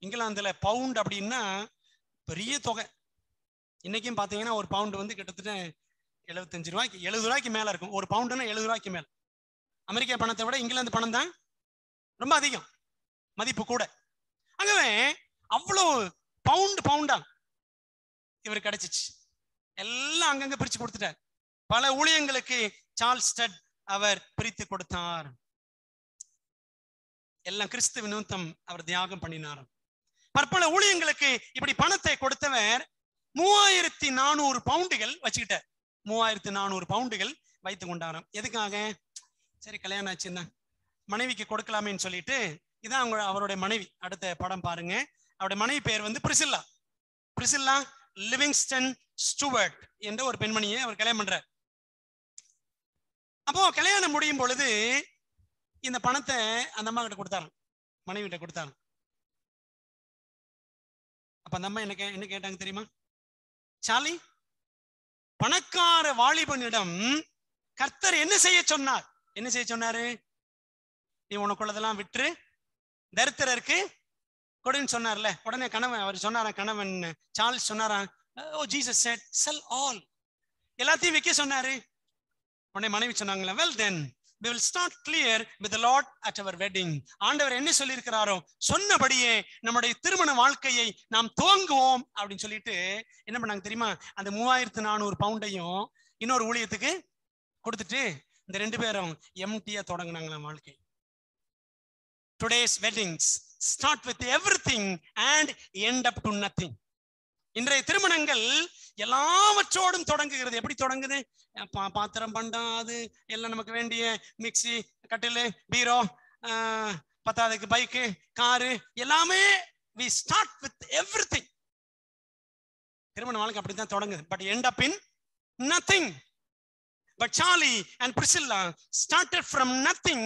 இங்கிலாந்துல பவுண்ட் அப்படின்னா பெரிய தொகை, இன்னைக்கும் பாத்தீங்கன்னா ஒரு பவுண்ட் வந்து கிட்டத்தட்ட எழுபத்தஞ்சு ரூபாய்க்கு எழுபது ரூபாய்க்கு மேல இருக்கும். ஒரு பவுண்டுன்னா எழுபது ரூபாய்க்கு மேல. அமெரிக்கா பணத்தை விட இங்கிலாந்து பணம் தான் ரொம்ப அதிகம் மதிப்பு கூட. ஆகவே அவ்வளோ பவுண்ட் பவுண்டா இவர் கிடைச்சிச்சு. எல்லாம் அங்கங்க பிரிச்சு கொடுத்துட்டார். பல ஊழியங்களுக்கு சார்ல்ஸ் ஸ்டட் அவர் பிரித்து கொடுத்தார். எல்லாம் கிறிஸ்து வினூத்தம் அவர் தியாகம் பண்ணினார். பற்பல ஊழியங்களுக்கு இப்படி பணத்தை கொடுத்தவர் மூவாயிரத்தி நானூறு பவுண்டுகள் வச்சுக்கிட்டார். மூவாயிரத்தி நானூறு பவுண்டுகள் வைத்து கொண்டாராம். எதுக்காக? சரி, கல்யாணம் ஆச்சுன்னா மனைவிக்கு கொடுக்கலாமேன்னு சொல்லிட்டு. இதான் அவங்க அவருடைய மனைவி. அடுத்த படம் பாருங்க. அவருடைய மனைவி பேர் வந்து பிரிசில்லா. பிரிசில்லா லிவிங்ஸ்டன் ஸ்டூவர்ட் என்ற ஒரு பெண்மணியை அவர் கல்யாணம் பண்றார். அப்போ கல்யாணம் முடியும் பொழுது இந்த பணத்தை அந்த அம்மா கிட்ட கொடுத்தாராம், மனைவி கிட்ட கொடுத்தாராம். அப்ப அந்த அம்மா என்ன கே என்ன கேட்டாங்க தெரியுமா, சார்லி, பணக்கார வாலிபனிடம் கர்த்தர் என்ன செய்ய சொன்னார்? என்ன செய்ய சொன்னாரு? நீ உனக்குள்ளதெல்லாம் விற்று தரித்திரருக்கு கொடுன்னு சொன்னார்ல. உடனே கணவன் அவர் சொன்னாரான், கணவன் சார்ல்ஸ் சொன்னாரான், oh Jesus said sell all, எல்லாத்தையும் வைக்க சொன்னாரு. உடனே மனைவி சொன்னாங்களே, well then we will start clear with the Lord at our wedding. ஆண்டவர் என்ன சொல்லி இருக்கிறாரோ சொன்னபடியே நம்முடைய திருமண வாழ்க்கையை நாம் துவங்குவோம் அப்படின்னு சொல்லிட்டு என்ன பண்ணாங்க தெரியுமா? அந்த மூவாயிரத்து நானூறு பவுண்டையும் இன்னொரு ஊழியத்துக்கு கொடுத்துட்டு இந்த ரெண்டு பேரும் எம்டியா தொடங்கினாங்களாம் வாழ்க்கை. Today's weddings start with everything and end up to nothing. இன்றைய திருமணங்கள் எல்லாவற்றோடும் தொடங்குகிறது. எப்படி தொடங்குது? பாத்திரம் பண்டம் அது எல்லாம் நமக்கு வேண்டிய மிக்சி, கட்டிலு, பீரோ, பத்தாவதுக்கு பைக்கு, காரு, எல்லாமே we start with everything. திருமண வாழ்க்கை அப்படித்தான் தொடங்குது. But end up in nothing. But Charlie and Priscilla started from nothing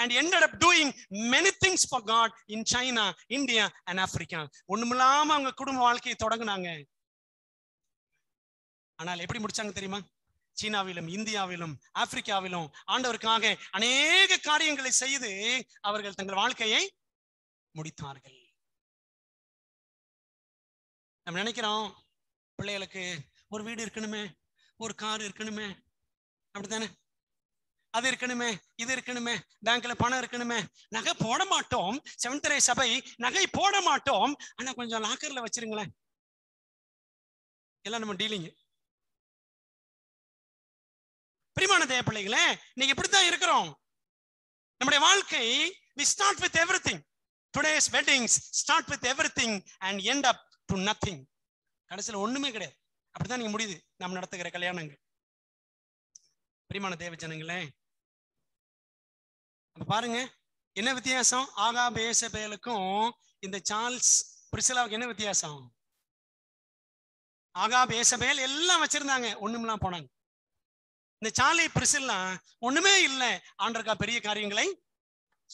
and ended up doing many things for God in China, India and Africa. ஒண்ணுமில்லாம அவங்க குடும்ப வாழ்க்கையை தொடங்குனாங்க. ஆனால் எப்படி முடிச்சாங்க தெரியுமா? சீனாவிலும் இந்தியாவிலும் ஆப்பிரிக்காவிலும் ஆண்டவருக்காக அநேக காரியங்களை செய்து அவர்கள் தங்கள் வாழ்க்கையை முடித்தார்கள். நம்ம நினைக்கிறோம் பிள்ளைகளுக்கு ஒரு வீடு இருக்கணுமே, ஒரு கார் இருக்கணுமே, அப்படித்தானே, அது இருக்கணுமே, இது இருக்கணுமே, பேங்க்ல பணம் இருக்கணுமே. நகை போட மாட்டோம், செவன்த்ரே சபை நகை போட மாட்டோம், ஆனா கொஞ்சம் லாக்கர்ல வச்சிருங்களேன். எல்லாம் நம்ம டீலிங். பிரிமான தேவ பிள்ளைகளே, நீங்க இப்படித்தான் இருக்கிறோம். நம்முடைய வாழ்க்கை we start with everything. Today's weddings start with everything and end up to nothing. கடைசியில் ஒண்ணுமே கிடையாது. அப்படித்தான் நீங்க முடியுது நம்ம நடத்துகிற கல்யாணங்கள். பிரியமான தேவ ஜனங்களே, அப்ப பாருங்க என்ன வித்தியாசம். ஆகாப் ஏசபேலுக்கும் இந்த சார்ல்ஸ் பிரிசிலாவுக்கு என்ன வித்தியாசம்? ஆகாப் ஏசபேல் எல்லாம் வச்சிருந்தாங்க, ஒண்ணுமெல்லாம் போனாங்க. இந்த சார்லி பிரிசில்லா ஒண்ணுமே இல்லை, ஆண்டவருக்கா பெரிய காரியங்களை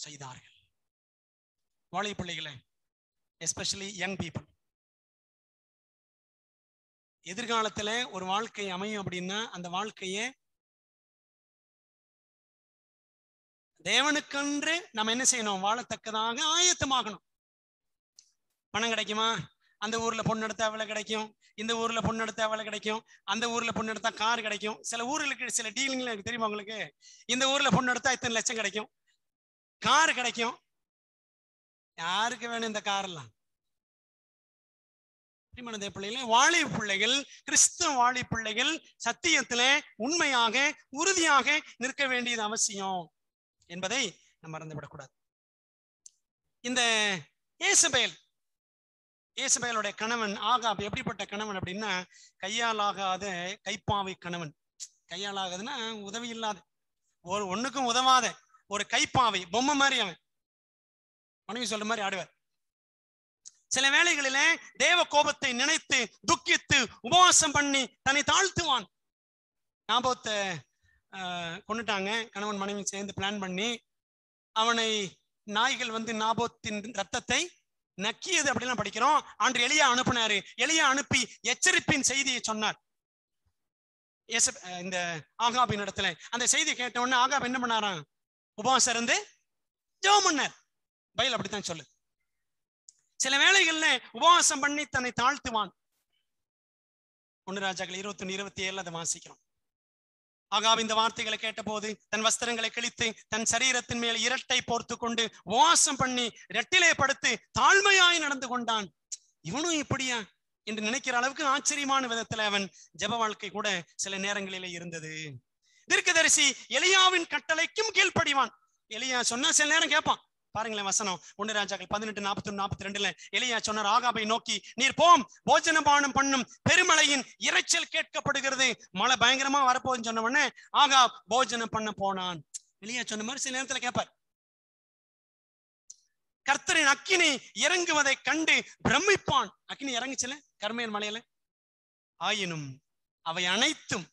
செய்தார்கள். வாலிப பிள்ளைகளே, எஸ்பெஷலி யங் பீப்புள், எதிர்காலத்துல ஒரு வாழ்க்கை அமையும் அப்படின்னா அந்த வாழ்க்கையை தேவனுக்கென்று நம்ம என்ன செய்யணும்? வாழத்தக்கதாக ஆயத்தமாகணும். பணம் கிடைக்குமா? அந்த ஊர்ல பொண்ணு எடுத்தா வேலை கிடைக்கும், இந்த ஊர்ல பொண்ணு எடுத்தா வேலை கிடைக்கும், அந்த ஊர்ல பொண்ணு எடுத்தா கார் கிடைக்கும். சில ஊர்களுக்கு சில டீலிங்ல எனக்கு தெரியுமா உங்களுக்கு? இந்த ஊர்ல பொண்ணு எடுத்தா இத்தனை லட்சம் கிடைக்கும், கார் கிடைக்கும். யாருக்கு வேணும் இந்த காரெல்லாம்? பிள்ளைகள, வாலிப பிள்ளைகள், கிறிஸ்துவ வாலிப பிள்ளைகள் சத்தியத்துல உண்மையாக உறுதியாக நிற்க வேண்டியது அவசியம் என்பதை நம்ம மறந்துவிடக்கூடாது. இந்த ஏசபேல், ஏசபேலுடைய கணவன் ஆகாப் எப்படிப்பட்ட கணவன் அப்படின்னா கையாலாகாத கைப்பாவை கணவன். கையாலாகாதுன்னா உதவி இல்லாத, ஒரு ஒண்ணுக்கும் உதவாத ஒரு கைப்பாவை பொம்மை மாதிரி அவன். மனைவி சொல்ற மாதிரி ஆடுவார். சில வேளைகளிலே தேவ கோபத்தை நினைத்து துக்கித்து உபவாசம் பண்ணி தன்னை தாழ்த்துவான். ஞாபகத்தை கொண்டுட்டாங்க கணவன் மனைவி சேர்ந்து பிளான் பண்ணி. அவனை நாய்கள் வந்து நாபோத்தின் ரத்தத்தை நக்கியது அப்படிலாம் படிக்கிறோம். ஆண்டு எலியா அனுப்பினாரு, எலியா அனுப்பி எச்சரிப்பின் செய்தியை சொன்னார் இந்த ஆகாபின் இடத்துல. அந்த செய்தியை கேட்ட உடனே ஆகாப் என்ன பண்ணாராம்? உபவாசம் இருந்து ஜெபம் பண்ணார். பைபிள் அப்படித்தான் சொல்லு. சில வேளைகள்ல உபவாசம் பண்ணி தன்னை தாழ்த்துவான். ஒன்று ராஜாக்கள் இருபத்தி ஒன்று இருபத்தி ஏழுல அதை வாசிக்கிறோம். ஆகாப் இந்த வார்த்தைகளை கேட்ட போது தன் வஸ்திரங்களை கிழித்து தன் சரீரத்தின் மேல் இரட்டை போர்த்து கொண்டு உபவாசம் பண்ணி ரெட்டிலே படுத்து தாழ்மையாய் நடந்து கொண்டான். இவனும் இப்படியா என்று நினைக்கிற அளவுக்கு ஆச்சரியமான விதத்துல அவன் ஜெப வாழ்க்கை கூட சில நேரங்களிலே இருந்தது. தீர்க்கதரிசி எலியாவின் கட்டளைக்கும் கீழ்ப்படிவான். எலியா சொன்னா சில நேரம் கேட்பான். பாருங்களேன் வசனம் ஒன்று ராஜாக்கள் பதினெட்டு நாற்பத்தி ஒன்று நாற்பத்தி ரெண்டுல எலியா சொன்னார் ஆகாபை நோக்கி, நீர் போம், போஜன பானம் பண்ணும், பெருமலையின் இறைச்சல் கேட்கப்படுகிறது. மழை பயங்கரமா வரப்போகுதுன்னு சொன்ன உடனே ஆகா போஜனம் பண்ண போனான். எலியா சொன்ன மாதிரி சில நேரத்துல கேட்பார். கர்த்தரின் அக்கினி இறங்குவதை கண்டு பிரமிப்பான். அக்கினி இறங்குச்சுல கர்மேல் மலையில. ஆயினும் அவை அனைத்தும்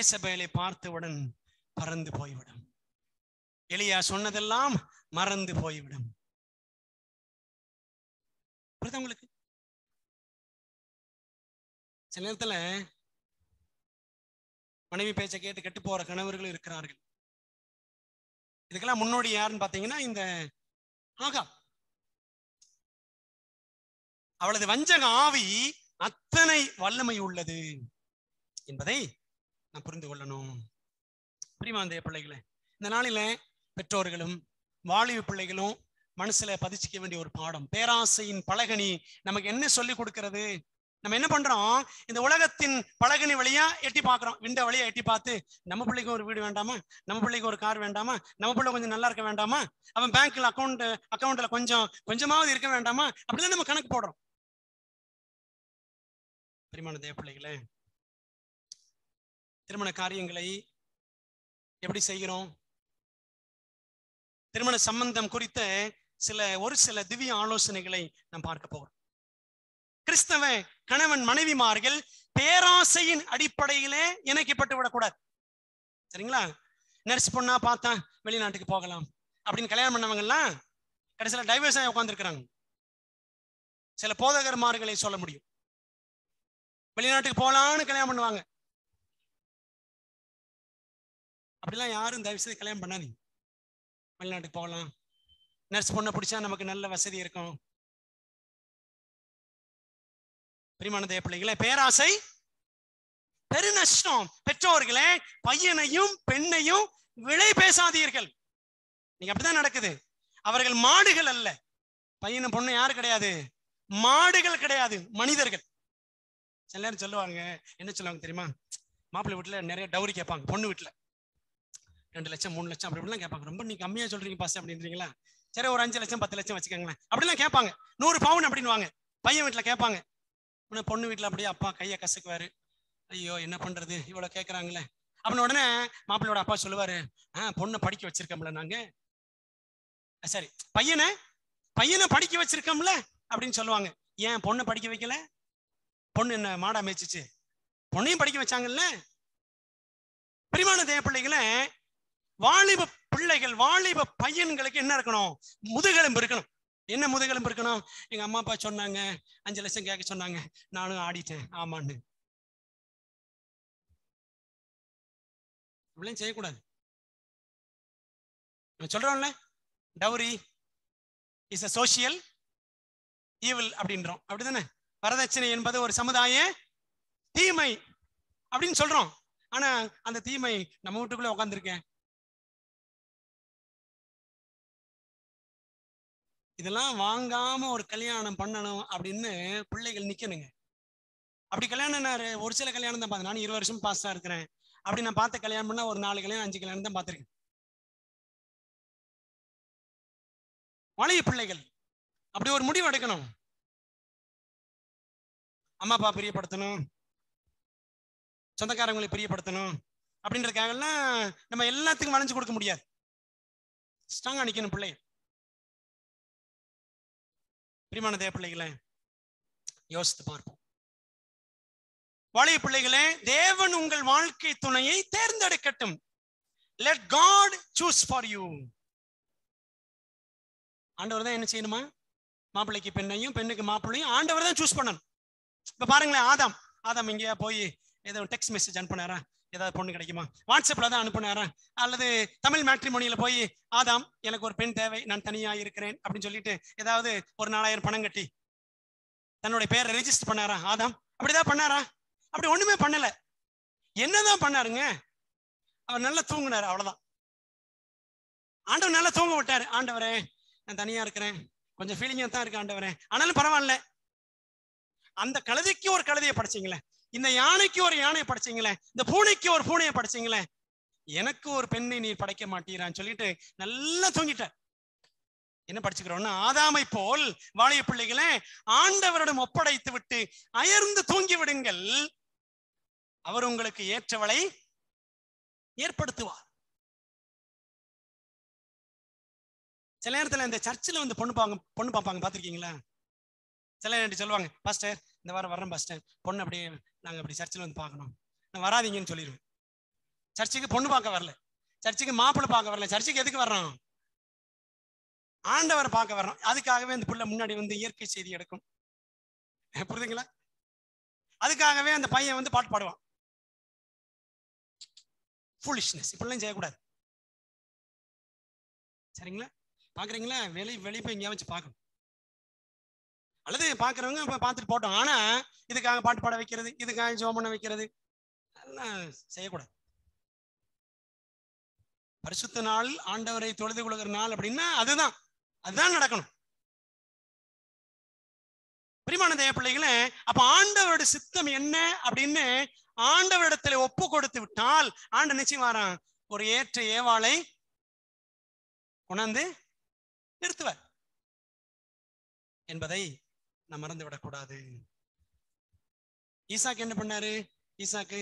ஏசபேலை பார்த்தவுடன் பறந்து போய்விடும். எலியா சொன்னதெல்லாம் மறந்து போய்விடும். புரியுதா உங்களுக்கு? சில நேரத்துல மனைவி பேச்சை கேட்டு கெட்டு போற கணவர்கள் இருக்கிறார்கள். இதுக்கெல்லாம் முன்னோடி யாருன்னு பாத்தீங்கன்னா இந்த ஆகாப். அவளது வஞ்சக ஆவி அத்தனை வல்லமை உள்ளது. என்பதை நாம் புரிந்து கொள்ளணும். பிரியமான பிள்ளைகளே, இந்த நாளில பெற்றோர்களும் வாலிப பிள்ளைகளும் மனசுல பதிச்சிக்க வேண்டிய ஒரு பாடம். பேராசையின் பலகணி நமக்கு என்ன சொல்லி கொடுக்கிறது? நம்ம என்ன பண்றோம்? இந்த உலகத்தின் பலகணி வழியா எட்டி பாக்குறோம், விண்டோ வழியா எட்டி பார்த்து நம்ம பிள்ளைக்கு ஒரு வீடு வேண்டாமா, நம்ம பிள்ளைக்கு ஒரு கார் வேண்டாமா, நம்ம பிள்ளை கொஞ்சம் நல்லா இருக்க வேண்டாமா, அவன் பேங்க்ல அக்கௌண்ட் அக்கௌண்ட்ல கொஞ்சம் கொஞ்சமாவது இருக்க வேண்டாமா, அப்படிதான் நம்ம கணக்கு போடுறோம். பிரியமான தேவ பிள்ளைகளே, திருமண காரியங்களை எப்படி செய்கிறோம்? திருமண சம்பந்தம் குறித்த சில ஒரு சில திவ்ய ஆலோசனைகளை நாம் பார்க்க போகிறோம். கிறிஸ்தவ கணவன் மனைவிமார்கள் பேராசையின் அடிப்படையிலே இணைக்கப்பட்டு விடக்கூடாது. சரிங்களா? நர்ஸ் பொண்ணா பார்த்தா வெளிநாட்டுக்கு போகலாம் அப்படின்னு கல்யாணம் பண்ணவங்க எல்லாம் கடைசியில டைவர்ஸ் ஆகி உட்கார்ந்துருக்கிறாங்க. சில போதகர்மார்களை சொல்ல முடியும். வெளிநாட்டுக்கு போகலான்னு கல்யாணம் பண்ணுவாங்க. அப்படிலாம் யாரும் தயவு செய்து கல்யாணம் பண்ணாதீங்க. வெளிநாட்டுக்கு போகலாம், நர்ஸ் பொண்ணை பிடிச்சா நமக்கு நல்ல வசதி இருக்கும். பிரியமான தேவ பிள்ளைகளே, பேராசை பெரு நஷ்டம். பெற்றோர்களே, பையனையும் பெண்ணையும் விலை பேசாதீர்கள். நீங்க அப்படிதான் நடக்குது. அவர்கள் மாடுகள் அல்ல. பையனும் பொண்ணு யாரு கிடையாது? மாடுகள் கிடையாது, மனிதர்கள். சில நேரம் சொல்லுவாங்க, என்ன சொல்லுவாங்க தெரியுமா? மாப்பிள்ளை வீட்டுல நிறைய டவுரி கேட்பாங்க, பொண்ணு வீட்டுல ரெண்டு லட்சம் மூணு லட்சம் அப்படி இப்படிலாம் கேட்பாங்க. ரொம்ப நீ கம்மியா சொல்றீங்க பாஸ் அப்படின்றீங்களா? சரி, ஒரு அஞ்சு லட்சம் பத்து லட்சம் வச்சுக்கோங்களேன் அப்படிலாம் கேட்பாங்க. நூறு பவுன் அப்படின்னு வாங்க. பையன் வீட்டுல கேட்பாங்க. உடனே பொண்ணு வீட்டுல அப்படியே அப்பா கையை கசக்குவாரு. ஐயோ என்ன பண்றது, இவ்வளவு கேட்கறாங்களே அப்படின்னு உடனே மாப்பிள்ளையோட அப்பா சொல்லுவாரு, ஆஹ் பொண்ணை படிக்க வச்சிருக்கோம்ல நாங்க, சரி பையனை பையனை படிக்க வச்சிருக்கோம்ல அப்படின்னு சொல்லுவாங்க. ஏன் பொண்ணை படிக்க வைக்கல? பொண்ணு என்ன மாடா மேய்ச்சிச்சு? பொண்ணையும் படிக்க வச்சாங்கல்ல. பிரியமான தேவ பிள்ளைகளை, வாலிப பிள்ளைகள் வாலிப பையன்களுக்கு என்ன இருக்கணும்? முதுகெலும்பு இருக்கணும். என்ன முதுகெலும்பு இருக்கணும்? எங்க அம்மா அப்பா சொன்னாங்க, அஞ்சு லட்சம் கேட்க சொன்னாங்க, நானும் ஆடிட்டேன் ஆமான்னு. இப்படியும் செய்யக்கூடாது. சொல்றோம்ல, dowry is a social evil அப்படின்றோம். அப்படிதானே? வரதட்சணை என்பது ஒரு சமுதாய தீமை அப்படின்னு சொல்றோம். ஆனா அந்த தீமை நம்ம வீட்டுக்குள்ளே உட்காந்துருக்கேன். இதெல்லாம் வாங்காம ஒரு கல்யாணம் பண்ணணும் அப்படின்னு பிள்ளைகள் நிக்கணுங்க. அப்படி கல்யாணம் நான் ஒரு சில கல்யாணம் தான் பார்த்தேன். நான் இருபது வருஷம் பாஸ்டா இருக்கிறேன். அப்படி நான் பார்த்த கல்யாணம் பண்ணா ஒரு நாலு கல்யாணம் அஞ்சு கல்யாணம் தான் பார்த்திருக்கேன். வாலிப பிள்ளைகள் அப்படி ஒரு முடிவு எடுக்கணும். அம்மா அப்பா பிரியப்படுத்தணும், சொந்தக்காரங்களை பிரியப்படுத்தணும் அப்படின்றதுக்காகலாம் நம்ம எல்லாத்துக்கும் வளைஞ்சு கொடுக்க முடியாது. ஸ்ட்ராங்கா நிக்கணும் பிள்ளைய. பிரியமான தேவ பிள்ளைகளை, யோசித்து பார்ப்போம். வாலிப பிள்ளைகளே, தேவன் உங்கள் வாழ்க்கை துணையை தேர்ந்தெடுக்கட்டும். Let God choose for you. ஆண்டவர் தான் என்ன செய்யணுமா? மாப்பிள்ளைக்கு பெண்ணையும் பெண்ணுக்கு மாப்பிள்ளையும் ஆண்டவர் தான் சூஸ் பண்ணணும். இப்ப பாருங்களேன், ஆதாம் ஆதாம் இங்கேயா போய் ஏதோ டெக்ஸ்ட் மெசேஜ் அனுப்புனாரா? ஏதாவது பொண்ணு கிடைக்குமா? வாட்ஸ்அப்ல தான் அனுப்புனாரா? அல்லது தமிழ் மேட்ரிமோனியில போய் ஆதாம் எனக்கு ஒரு பெண் தேவை, நான் தனியா இருக்கிறேன் அப்படின்னு சொல்லிட்டு ஏதாவது ஒரு நாலாயிரம் பணம் கட்டி தன்னுடைய பேரை ரெஜிஸ்டர் பண்ணாரா ஆதாம்? அப்படிதான் பண்ணாரா? அப்படி ஒண்ணுமே பண்ணல. என்னதான் பண்ணாருங்க? அவர் நல்லா தூங்குனாரு, அவ்வளவுதான். ஆண்டவர் நல்லா தூங்க விட்டாரு. ஆண்டவரே நான் தனியா இருக்கிறேன், கொஞ்சம் ஃபீலிங்கா தான் இருக்கு ஆண்டவரே, ஆனாலும் பரவாயில்ல. அந்த கழுதைக்கு ஒரு கழுதையை படிச்சீங்களே, இந்த யானைக்கு ஒரு யானையை படைச்சீங்களே, இந்த பூனைக்கு ஒரு பூனையை படைச்சீங்களே, எனக்கு ஒரு பெண்ணை நீர் படைக்க மாட்டீரான்னு சொல்லிட்டு நல்லா தூங்கிட்டார். என்ன படிச்சுக்கிறோம்னா, ஆதாமை போல் வாலிய பிள்ளைகளை ஆண்டவரிடம் ஒப்படைத்து விட்டு அயர்ந்து தூங்கி விடுங்கள், அவர் உங்களுக்கு ஏற்றவளை ஏற்படுத்துவார். சில நேரத்துல இந்த சர்ச்சில் வந்து பொண்ணு பாங்க பொண்ணு பார்ப்பாங்க, பார்த்துருக்கீங்களா? சில நேரத்தில் சொல்லுவாங்க, பாஸ்டர் இந்த வாரம் வர்றேன் பாஸ்டர், பொண்ணு அப்படியே நாங்கள் அப்படி சர்ச்சில் வந்து பார்க்கணும். நான் வராதிங்கன்னு சொல்லிடுவேன். சர்ச்சுக்கு பொண்ணு பார்க்க வரல, சர்ச்சுக்கு மாப்பிள்ளை பார்க்க வரல, சர்ச்சுக்கு எதுக்கு வர்றோம்? ஆண்டவரை பார்க்க வர்றோம். அதுக்காகவே அந்த பிள்ளை முன்னாடி வந்து இயற்கை செய்தி எடுக்கும், புரியுதுங்களா? அதுக்காகவே அந்த பையன் வந்து பாட்டு பாடுவான். ஃபூலிஷ்னஸ் இப்படிலாம் செய்யக்கூடாது. சரிங்களா? பார்க்குறீங்களா? வெளி வெளியே போய் எங்கேயா வச்சு பார்க்கணும். அல்லது பார்க்குறவங்க இப்போ பார்த்துட்டு போட்டோம். ஆனால் இதுக்காக பாட்டு பாட வைக்கிறது, இதுக்காக ஜோம் பண்ண வைக்கிறது, செய்யக்கூடாது. பரிசுத்த நாள் ஆண்டவரை தொழுது கொள்கிற நாள் அப்படின்னா அதுதான் அதுதான் நடக்கணும். பிரியமான தேவ பிள்ளைகளே, அப்ப ஆண்டவருடைய சித்தம் என்ன அப்படின்னு ஆண்டவரிடத்துல ஒப்பு கொடுத்து விட்டால் ஆண்ட நிச்சயம் வரான் ஒரு ஏற்ற ஏவாளை உணர்ந்து நிறுத்துவார் என்பதை நாம் மறந்துவிடக்கூடாது. ஈசாக்கு என்ன பண்ணாரு? ஈசாக்கு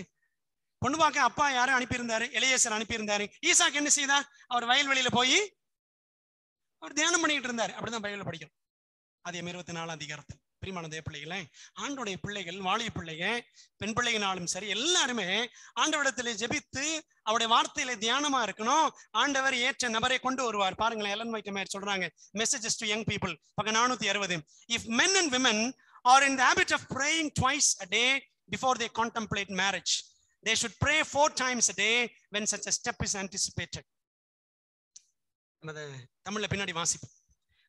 பொண்ணு பார்க்க அப்பா யாரும் அனுப்பியிருந்தாரு, எலியேசர் அனுப்பியிருந்தாரு. ஈசாக்கு என்ன செய்தார்? அவர் வயல்வெளியில போய் அவர் தியானம் பண்ணிக்கிட்டு இருந்தார். அப்படிதான் பைபிள் படிக்கிறோம். அது இருபத்தி நாலாம் அதிகாரத்தில். பிரியமான தேவ பிள்ளைகளே, ஆண்டோடைய பிள்ளைகள், வாலிய பிள்ளைங்க, பெண் பிள்ளைகளாலும் சரி, எல்லாருமே ஆண்டவரிடத்திலே ஜெபித்து அவருடைய வார்த்தையில தியானமா இருக்கணும். ஆண்டவர் ஏற்ற நபரை கொண்டு வருவார். பாருங்களேன், எலன் வைட் மேயர் சொல்றாங்க, மெசேஜஸ் டு யங் பீப்புள், பக்கம் நானூத்தி அறுபது. If men and women are in the habit of praying twice a day before they contemplate marriage, they should pray four times a day when such a step is anticipated. Tamil la pinadi vaasipom.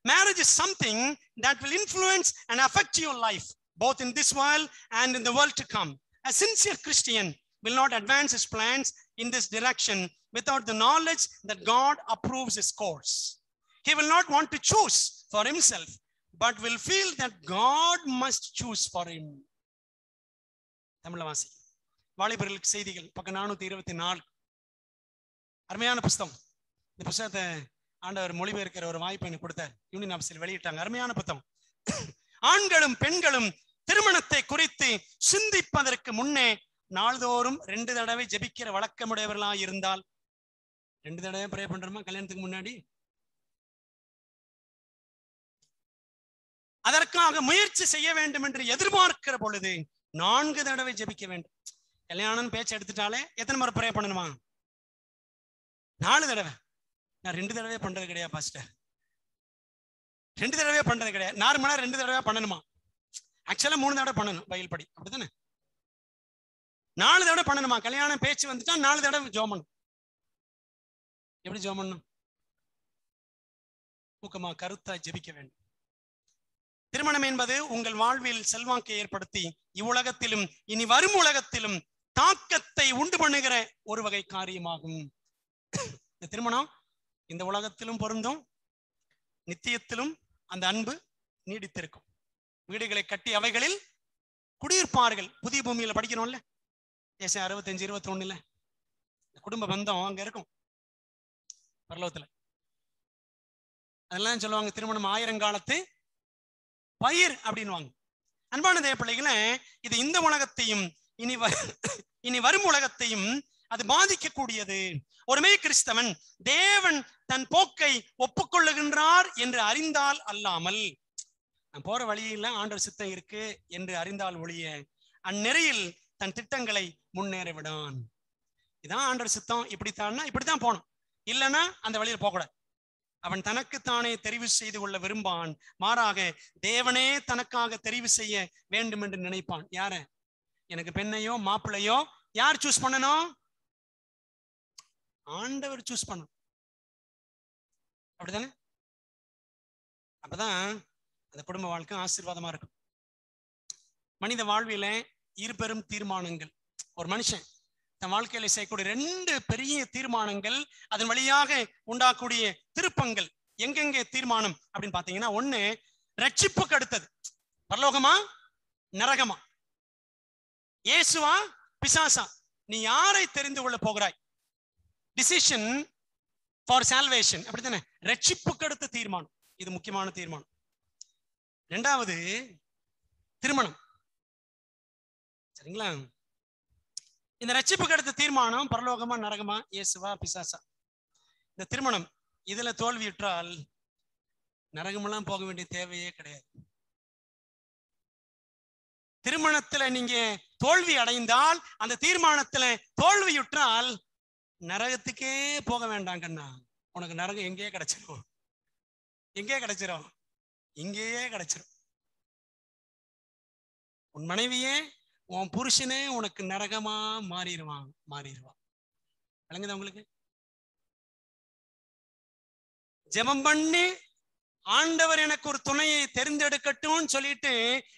Marriage is something that will influence and affect your life both in this world and in the world to come. A sincere Christian will not advance his plans in this direction without the knowledge that God approves his course. He will not want to choose for himself but will feel that God must choose for him. Tamil la vaasi. வாலிபர்களுக்கு செய்திகள் பக்கம் நானூத்தி இருபத்தி நாலு. அருமையான புத்தகம். இந்த புத்தகத்தை ஆண்டவர் மொழிபெயர்க்கிற ஒரு வாய்ப்பை எனக்கு கொடுத்தார். யூனியன் ஆபீஸில் வெளியிட்டாங்க. அருமையான புத்தகம். ஆண்களும் பெண்களும் திருமணத்தை குறித்து சிந்திப்பதற்கு முன்னே நாள்தோறும் ரெண்டு தடவை ஜெபிக்கிற வழக்கமுடையவர்களா இருந்தால், ரெண்டு தடவை பிரே பண்றோமா கல்யாணத்துக்கு முன்னாடி, அதற்காக முயற்சி செய்ய வேண்டும் என்று எதிர்பார்க்கிற பொழுது நான்கு தடவை ஜெபிக்க வேண்டும். கல்யாணம் பேச்சு எடுத்துட்டாலே எத்தனை முறை ப்ரே பண்ணணுமா? நாலு தடவை. நான் ரெண்டு தடவை பண்றது கிடையாது பாஸ்டர், ரெண்டு தடவை பண்றது கிடையாது. நார்மலா ரெண்டு தடவை பண்ணணுமா? ஆக்சுவலா மூணு தடவை பண்ணணும் பைபிள் படி, அப்படித்தானே? நாலு தடவை பண்ணணுமா? கல்யாணம் பேச்சு வந்துட்டா நாலு தடவை ஜெபம் பண்ணணும். எப்படி ஜெபம் பண்ணணும்? ஊக்கமா கருத்தா ஜெபிக்க வேண்டும். திருமணம் என்பது உங்கள் வாழ்வில் செல்வாக்கை ஏற்படுத்தி இவ்வுலகத்திலும் இனி வரும் உலகத்திலும் தாக்கத்தை உண்டு பண்ணுகிற ஒரு வகை காரியமாகும். இந்த திருமணம் இந்த உலகத்திலும் பொருந்தும், நித்தியத்திலும் அந்த அன்பு நீடித்திருக்கும். வீடுகளை கட்டி அவைகளில் குடியிருப்பார்கள். புதிய பூமியில படிக்கிறோம்ல, ஏசாயா அறுபத்தஞ்சு இருபத்தி ஒண்ணுல இந்த குடும்ப பந்தம் அங்க இருக்கும் பரலோகத்துல. அதெல்லாம் சொல்லுவாங்க, திருமணம் ஆயிரங்காலத்து பயிர் அப்படின்வாங்க. அன்பான தேவ பிள்ளைகளே, இது இந்த உலகத்தையும் இனி இனி வரும் உலகத்தையும் அது பாதிக்கக்கூடியது. ஒருமே கிறிஸ்தவன் தேவன் தன் போக்கை ஒப்புக்கொள்ளுகின்றார் என்று அறிந்தால் அல்லாமல், நான் போற வழியில ஆண்டவர் சித்தம் இருக்கு என்று அறிந்தால் ஒழிய அந்நெறியில் தன் திட்டங்களை முன்னேற விடான். இதான் ஆண்டவர் சித்தம், இப்படித்தான்னா இப்படித்தான் போகணும், இல்லைன்னா அந்த வழியில் போகக்கூடாது. அவன் தனக்குத்தானே தெரிவு செய்து கொள்ள விரும்பான், மாறாக தேவனே தனக்காக தெரிவு செய்ய வேண்டும் என்று நினைப்பான். யார? எனக்கு பெண்ணையோ மாப்பிள்ளையோ யார் சூஸ் பண்ணணும்? ஆண்டவர் சூஸ் பண்ணணும், அப்படித்தானே? அப்பதான் அந்த குடும்ப வாழ்க்கை ஆசீர்வாதமா இருக்கும். மனித வாழ்வில இரு பெரும் தீர்மானங்கள், ஒரு மனுஷன் தன் வாழ்க்கையில செய்யக்கூடிய ரெண்டு பெரிய தீர்மானங்கள், அதன் வழியாக உண்டாக்கூடிய திருப்பங்கள். எங்கெங்கே தீர்மானம் அப்படின்னு பாத்தீங்கன்னா, ஒண்ணு ரட்சிப்புக்கு அடுத்தது பரலோகமா நரகமா, இயேசுவா பிசாசா, நீ யாரை தெரிந்து கொள்ள போகிறாய்? டிசிஷன் ஃபார் சால்வேஷன், அப்படித்தானே? ரட்சிப்புக்கு அடுத்த தீர்மானம், இது முக்கியமான தீர்மானம். ரெண்டாவது திருமணம், சரிங்களா? இந்த ரட்சிப்புக்கு அடுத்த தீர்மானம் பரலோகமா நரகமா, இயேசுவா பிசாசா. இந்த திருமணம் இதுல தோல்வியுற்றால் நரகமெல்லாம் போக வேண்டிய தேவையே கிடையாது. திருமணத்துல நீங்க தோல்வி அடைந்தால், அந்த தீர்மானத்துல தோல்வியுற்றால் நரகத்துக்கே போக வேண்டாம் கண்ணா, உனக்கு நரகம் எங்கேயே கிடைச்சிரும், எங்கேயே கிடைச்சிரும், இங்கேயே கிடைச்சிரும். உன் மனைவியே உன் புருஷனே உனக்கு நரகமா மாறிடுவான் மாறிடுவான். விளங்குதா உங்களுக்கு? ஜெபம் பண்ணி ஆண்டவர் எனக்கு ஒரு துணையை தெரிந்தெடுக்கட்டும் சொல்லிட்டு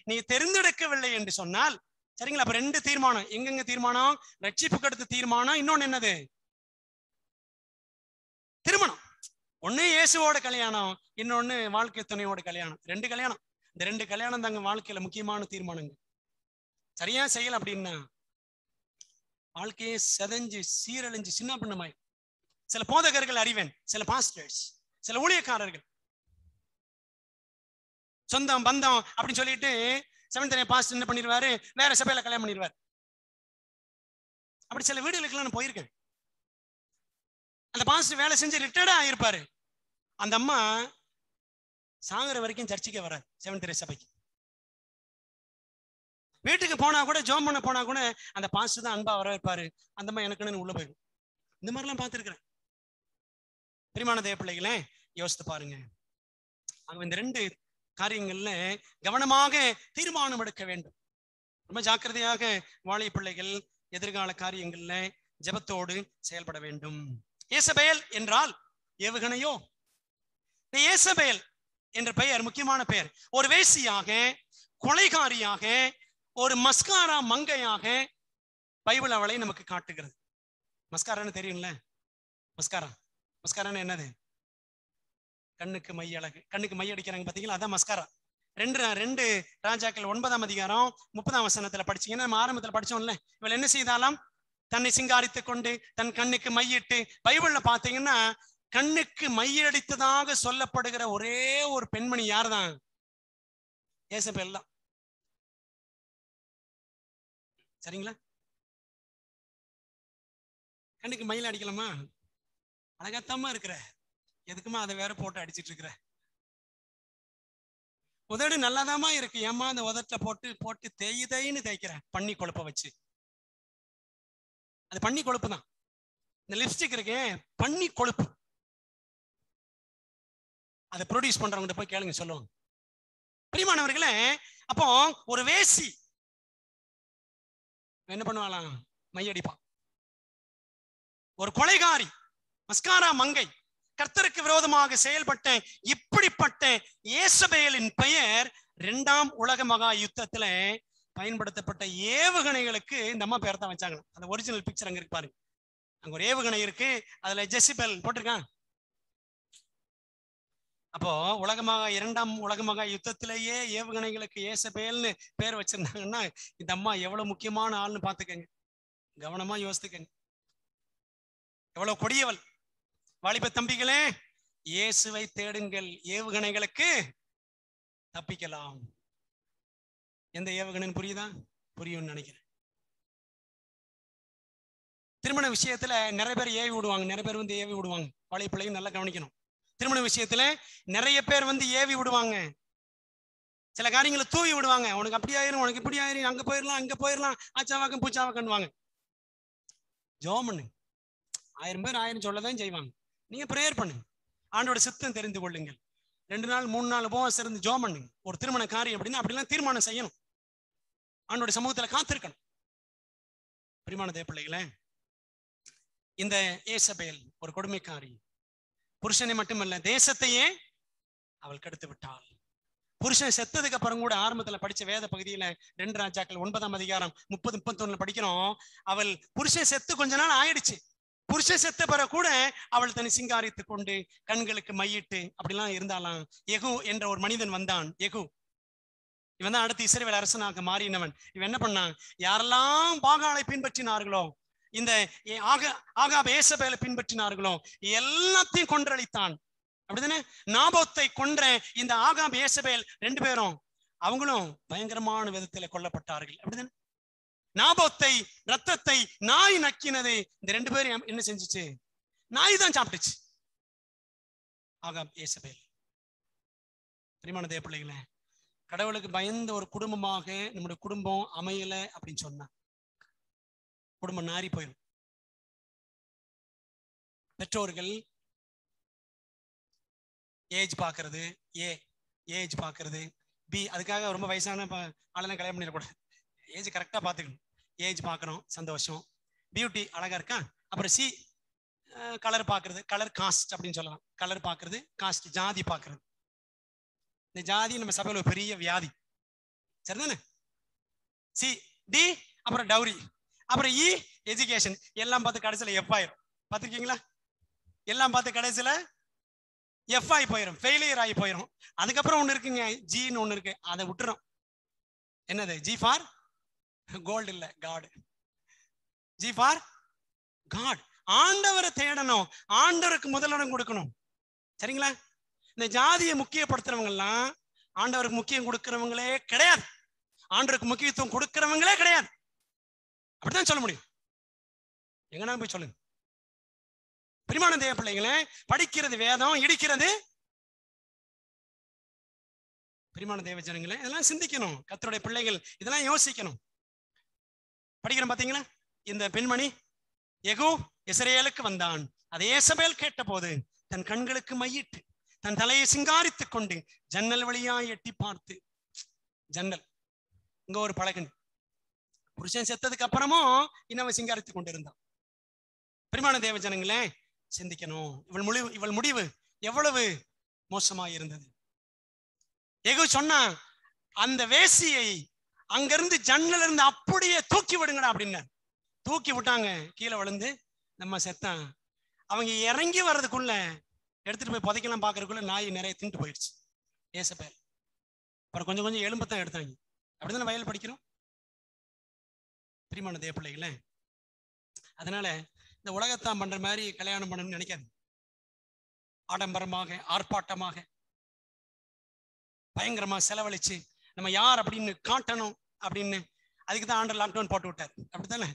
நீ தெரிந்தெடுக்கவில்லை என்று சொன்னால் சரிங்களா? அப்ப ரெண்டு தீர்மானம், எங்கெங்க தீர்மானம்? ரட்சிப்புக்கு அடுத்த தீர்மானம், இன்னொன்னு என்னது? திருமணம். ஒண்ணு இயேசுவோட கல்யாணம், இன்னொன்னு வாழ்க்கை துணையோட கல்யாணம். ரெண்டு கல்யாணம், இந்த ரெண்டு கல்யாணம் தாங்க வாழ்க்கையில முக்கியமான தீர்மானங்கள். சரியா செய்யல அப்படின்னா வாழ்க்கையை செதஞ்சு சீரழிஞ்சு சின்ன பின்னமாய் சில போதகர்கள், அறிவேன், சில பாஸ்டர்ஸ், சில ஊழியக்காரர்கள் சொந்தம் பந்தம் அப்படின்னு சொல்லிட்டு செவன்த் பாஸ்டர் என்ன பண்ணிடுவாரு, வேற சபையில கல்யாணம் பண்ணிடுவார். அப்படி சில வீடுகளுக்குலாம் நான் போயிருக்கேன். அந்த பாஸ்டர் வேலை செஞ்சு ரிட்டையர்டா ஆயிருப்பாரு, அந்த அம்மா சாங்குற வரைக்கும் சர்ச்சைக்கு வராது, செவன்த் சபைக்கு. வீட்டுக்கு போனா கூட, ஜோம் பண்ண போனா கூட அந்த பாஸ்டர் தான் அன்பா வரவேற்பாரு, அந்த மாதிரி எனக்குன்னு உள்ள போயிடும். இந்த மாதிரிலாம் பார்த்துருக்குறேன். பிரியமான தேவ பிள்ளைகளே, யோசித்து பாருங்க. ஆக இந்த ரெண்டு காரியங்கள்ல கவனமாக தீர்மானம் எடுக்க வேண்டும். ரொம்ப ஜாக்கிரதையாக வாழை பிள்ளைகள் எதிர்கால காரியங்கள்ல ஜெபத்தோடு செயல்பட வேண்டும். ஏசபேல் என்றால் ஏவுகணையோ. ஏசபேல் என்ற பெயர் முக்கியமான பெயர். ஒரு வேசியாக, கொலைகாரியாக, ஒரு மஸ்காரா மங்கையாக பைபிள் அவளை நமக்கு காட்டுகிறது. மஸ்காரான்னு தெரியும்ல? மஸ்காரா, மஸ்காரான்னு என்னது? கண்ணுக்கு மை அழகு, கண்ணுக்கு மை அடிக்கிறாங்க பாத்தீங்களா, அதான் மஸ்காரா. ரெண்டு ரெண்டு ராஜாக்கள் ஒன்பதாம் அதிகாரம் முப்பதாம் வசனத்துல படிச்சீங்கன்னா, நம்ம ஆரம்பத்துல படிச்சோம்ல, இவள் என்ன செய்தாலாம்? தன்னை சிங்காரித்து கொண்டு தன் கண்ணுக்கு மையிட்டு. பைபிள்ல பாத்தீங்கன்னா கண்ணுக்கு மையடித்ததாக சொல்லப்படுகிற ஒரே ஒரு பெண்மணி யார் தான்? ஏசபேல் தான். சரிங்களா? கண்ணுக்கு மயில் அடிக்கலாமா? அழகாத்தமா இருக்கிற, எதுக்குமா அதை வேற போட்டு அடிச்சிட்டு இருக்கிற? உதடு நல்லாதாமா இருக்கு, ஏமா அந்த உதட்டுல போட்டு போட்டு தேயுதைன்னு தேய்க்கிற, பன்னி கொழுப்ப வச்சு. அது பன்னி கொழுப்பு தான். இந்த லிப்ஸ்டிக் இருக்கு, பன்னி கொழுப்பு. அதை ப்ரொடியூஸ் பண்றவங்கிட்ட போய் கேளுங்க, சொல்லுவாங்க. பிரியமானவர்களே, அப்போ ஒரு வேசி என்ன பண்ணுவாளாம்? மையடிப்பான். ஒரு கொலைகாரி, மஸ்காரா மங்கை, கர்த்தருக்கு விரோதமாக செயல்பட்ட இப்படிப்பட்ட ஏசபேலின் பெயர் இரண்டாம் உலக மகா யுத்தத்துல பயன்படுத்தப்பட்ட ஏவுகணைகளுக்கு இந்த அம்மா பெயர் தான் வச்சாங்க. அந்த ஒரிஜினல் பிக்சர் அங்க இருக்கு பாருங்க, அங்க ஒரு ஏவுகணை இருக்கு, அதுல ஜெசிபேல் போட்டிருக்காங்க. அப்போ உலகமாக இரண்டாம் உலகமாக யுத்தத்திலேயே ஏவுகணைகளுக்கு ஏசபேல்னு பேர் வச்சிருந்தாங்கன்னா இந்த அம்மா எவ்வளவு முக்கியமான ஆள்னு பாத்துக்கங்க, கவனமா யோசித்துக்கங்க, எவ்வளவு கொடியவள். வாலிப தம்பிகளே, இயேசுவை தேடுங்கள், ஏவுகணைகளுக்கு தப்பிக்கலாம். எந்த ஏவுகணைன்னு புரியுதா? புரியும்னு நினைக்கிறேன். திருமண விஷயத்துல நிறைய பேர் ஏவி விடுவாங்க, நிறைய பேர் வந்து ஏவி விடுவாங்க. வாலிப பிள்ளைங்க நல்லா கவனிக்கணும். திருமண விஷயத்துல நிறைய பேர் வந்து ஏவி விடுவாங்க, சில காரியங்களை தூவி விடுவாங்க. உனக்கு அப்படி ஆயிரும், உனக்கு இப்படி ஆயிரும், அங்க போயிடலாம், அங்க போயிடலாம், ஆச்சாவாக்கம் பூச்சாவாக்கன்னுவாங்க. ஜோமனு ஆயிரம் பேர் ஆயிரம் சொல்லதான் செய்வாங்க. நீங்க பிரேயர் பண்ணுங்க, ஆண்டோட சித்தம் தெரிந்து கொள்ளுங்கள், ரெண்டு நாள் மூணு நாள் உபவாசம் இருந்து ஜோம் பண்ணுங்க. ஒரு திருமண காரியம் அப்படின்னா அப்படிலாம் தீர்மானம் செய்யணும், ஆண்டோட சமூகத்துல காத்திருக்கணும். பிரியமான தேவ பிள்ளைகளே, இந்த ஏசபேல் ஒரு கொடுமைக்காரி. புருஷனை மட்டுமல்ல, தேசத்தையே அவள் கெடுத்து விட்டாள். புருஷன் செத்ததுக்கு அப்புறம் கூட ஆரம்பத்துல படிச்ச வேத பகுதியில ரெண்டு ராஜாக்கள் ஒன்பதாம் அதிகாரம் முப்பது முப்பத்தி ஒண்ணுல படிக்கிறோம், அவள் புருஷன் செத்து கொஞ்ச நாள் ஆயிடுச்சு, புருஷன் செத்த பிற கூட அவள் தன்னை சிங்காரித்து கொண்டு கண்களுக்கு மையிட்டு அப்படிலாம் இருந்தாலாம். எகு என்ற ஒரு மனிதன் வந்தான். எகு இவன் தான் அடுத்து இஸ்ரவேல் அரசனாக மாறினவன். இவன் என்ன பண்ணான்? யாரெல்லாம் பாகாலை பின்பற்றினார்களோ, இந்த ஆகாப ஏசபேலை பின்பற்றினார்களோ எல்லாத்தையும் கொன்றளித்தான். அப்படிதானே? நாபோத்தை கொன்ற இந்த ஆகாப ஏசபேல் ரெண்டு பேரும் அவங்களும் பயங்கரமான விதத்துல கொல்லப்பட்டார்கள். அப்படிதானே? நாபோத்தை ரத்தத்தை நாய் நக்கினது. இந்த ரெண்டு பேரும் என்ன செஞ்சிச்சு? நாய் தான் சாப்பிட்டுச்சு, ஆகாப் ஏசபேல். பிரியமான தேவ பிள்ளைகளே, கடவுளுக்கு பயந்த ஒரு குடும்பமாக நம்முடைய குடும்பம் அமையல அப்படின்னு சொன்னா குடும்பம் நாரி போயிடும். பெற்றோர்கள் ஏஜ் பார்க்கறது, ஏ ஏஜ் பார்க்கறது, பி அதுக்காக ரொம்ப வயசான ஆளெல்லாம் கல்யாணம் பண்ணிடக்கூடாது, ஏஜ் கரெக்டாக பார்த்துக்கணும். ஏஜ் பார்க்கணும், சந்தோஷம், பியூட்டி அழகாக இருக்கா. அப்புறம் சி கலர் பார்க்கறது, கலர் காஸ்ட் அப்படின்னு சொல்லலாம். கலர் பார்க்கறது, காஸ்ட் ஜாதி பார்க்கறது. இந்த ஜாதி நம்ம சபையில் ஒரு பெரிய வியாதி, சரிதானே? சி டி அப்புறம் டௌரி அப்புறம் இ எஜுகேஷன் எல்லாம் பார்த்து கடைசில எஃப் ஆயிரும். பாத்துக்கிங்களா எல்லாம் பார்த்து கடைசில எஃப் ஆகி போயிடும், ஃபெயிலியர் ஆகி போயிடும். அதுக்கப்புறம் ஒன்று இருக்குங்க ஜின்னு ஒன்று இருக்கு, அதை விட்டுறோம். என்னது ஜி ஃபார் கோல்டு இல்லை காடு, ஜி ஃபார் காட். ஆண்டவரை தேடணும், ஆண்டவருக்கு முதலிடம் கொடுக்கணும். சரிங்களா? இந்த ஜாதியை முக்கியப்படுத்துறவங்க எல்லாம் ஆண்டவருக்கு முக்கியம் கொடுக்கிறவங்களே கிடையாது, ஆண்டவருக்கு முக்கியத்துவம் கொடுக்கிறவங்களே கிடையாது. அப்படிதான் சொல்ல முடியும். எங்கன்னா போய் சொல்லுங்க பிரிமான தேவ பிள்ளைங்களே. படிக்கிறது வேதம், இடிக்கிறது பிரிமான தேவ ஜனங்களே. இதெல்லாம் சிந்திக்கணும் கர்த்தருடைய பிள்ளைகள், இதெல்லாம் யோசிக்கணும். படிக்கிறோம் பாத்தீங்களா? இந்த பெண்மணி எகு இஸ்ரேலுக்கு வந்தான், அதை ஏசபேல் கேட்ட போது தன் கண்களுக்கு மையிட்டு தன் தலையை சிங்காரித்துக் கொண்டு ஜன்னல் வழியா எட்டி பார்த்து. ஜன்னல் இங்க ஒரு பழகணி, புருஷன் செத்ததுக்கு அப்புறமும் இன்னும் சிங்காரித்துக் கொண்டிருந்தான். பிரிமான தேவ ஜனங்களே சிந்திக்கணும். இவள் முடிவு இவள் முடிவு எவ்வளவு மோசமாயிருந்தது. எகு சொன்னா அந்த வேசியை அங்கிருந்து ஜன்னல இருந்து அப்படியே தூக்கி விடுங்கடா அப்படின்னா தூக்கி விட்டாங்க. கீழே விழுந்து நம்ம செத்தான். அவங்க இறங்கி வர்றதுக்குள்ள எடுத்துட்டு போய் புதைக்கலாம் பாக்குறதுக்குள்ள நாய் நிறைய தின்ட்டு போயிடுச்சு. ஏசபேல் அப்புறம் கொஞ்சம் கொஞ்சம் எலும்பத்தான் எடுத்தாங்க. அப்படிதானே வயல் படிக்கிறோம் பிரியமான தேவ பிள்ளைகளே. அதனால இந்த உலகத்தான் பண்ற மாதிரி கல்யாணம் பண்ணணும்னு நினைக்காது. ஆடம்பரமாக ஆர்ப்பாட்டமாக பயங்கரமா செலவழிச்சு நம்ம யார் அப்படின்னு காட்டணும் அப்படின்னு அதுக்கு தான் ஆண்டு லாக்டவுன் போட்டு விட்டார். அப்படித்தானே?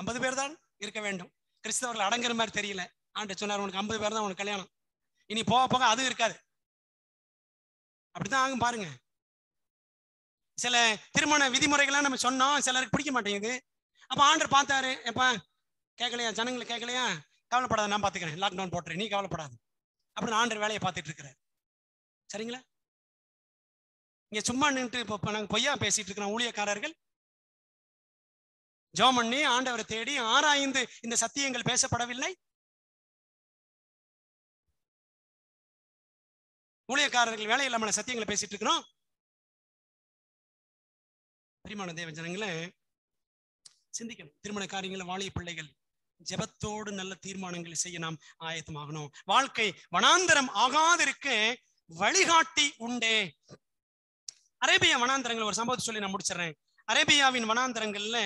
ஐம்பது பேர் தான் இருக்க வேண்டும். கிறிஸ்தவர்கள் அடங்குற மாதிரி தெரியல. ஆண்டு சொன்னார் உனக்கு ஐம்பது பேர் தான் உனக்கு கல்யாணம், இனி போக போக அதுவும் இருக்காது. அப்படித்தான் ஆகும். பாருங்க சில திருமண விதிமுறைகள்லாம் நம்ம சொன்னோம், சிலருக்கு பிடிக்க மாட்டேங்குது. அப்போ ஆண்டர் பார்த்தாரு, எப்பா கேட்கலையா ஜனங்களை கேட்கலையா, கவலைப்படாத நான் பார்த்துக்கிறேன், லாக்டவுன் போட்டுறேன், நீ கவலைப்படாது அப்படின்னு ஆண்டர் வேலையை பார்த்துட்டு இருக்கிறார். சரிங்களா? இங்கே சும்மா நின்றுட்டு இப்போ நாங்கள் பொய்யா பேசிட்டு இருக்கிறோம். ஊழியக்காரர்கள் ஜெபம் பண்ணி ஆண்டவரை தேடி ஆராய்ந்து இந்த சத்தியங்கள் பேசப்படவில்லை. ஊழியக்காரர்கள் வேலை இல்லாமல் சத்தியங்களை பேசிட்டு இருக்கிறோம். பிரியமான தேவ ஜனங்களே சிந்திக்கணும். திருமண காரியங்களை வாலிய பிள்ளைகள் ஜெபத்தோடு நல்ல தீர்மானங்களை செய்ய நாம் ஆயத்தமாகணும். வாழ்க்கை வனாந்தரம் ஆகாதிருக்க வழிகாட்டி உண்டே. அரேபியா வனாந்தரங்கள் ஒரு சம்பவத்தை சொல்லி நான் முடிச்சிடறேன். அரேபியாவின் வனாந்தரங்கள்ல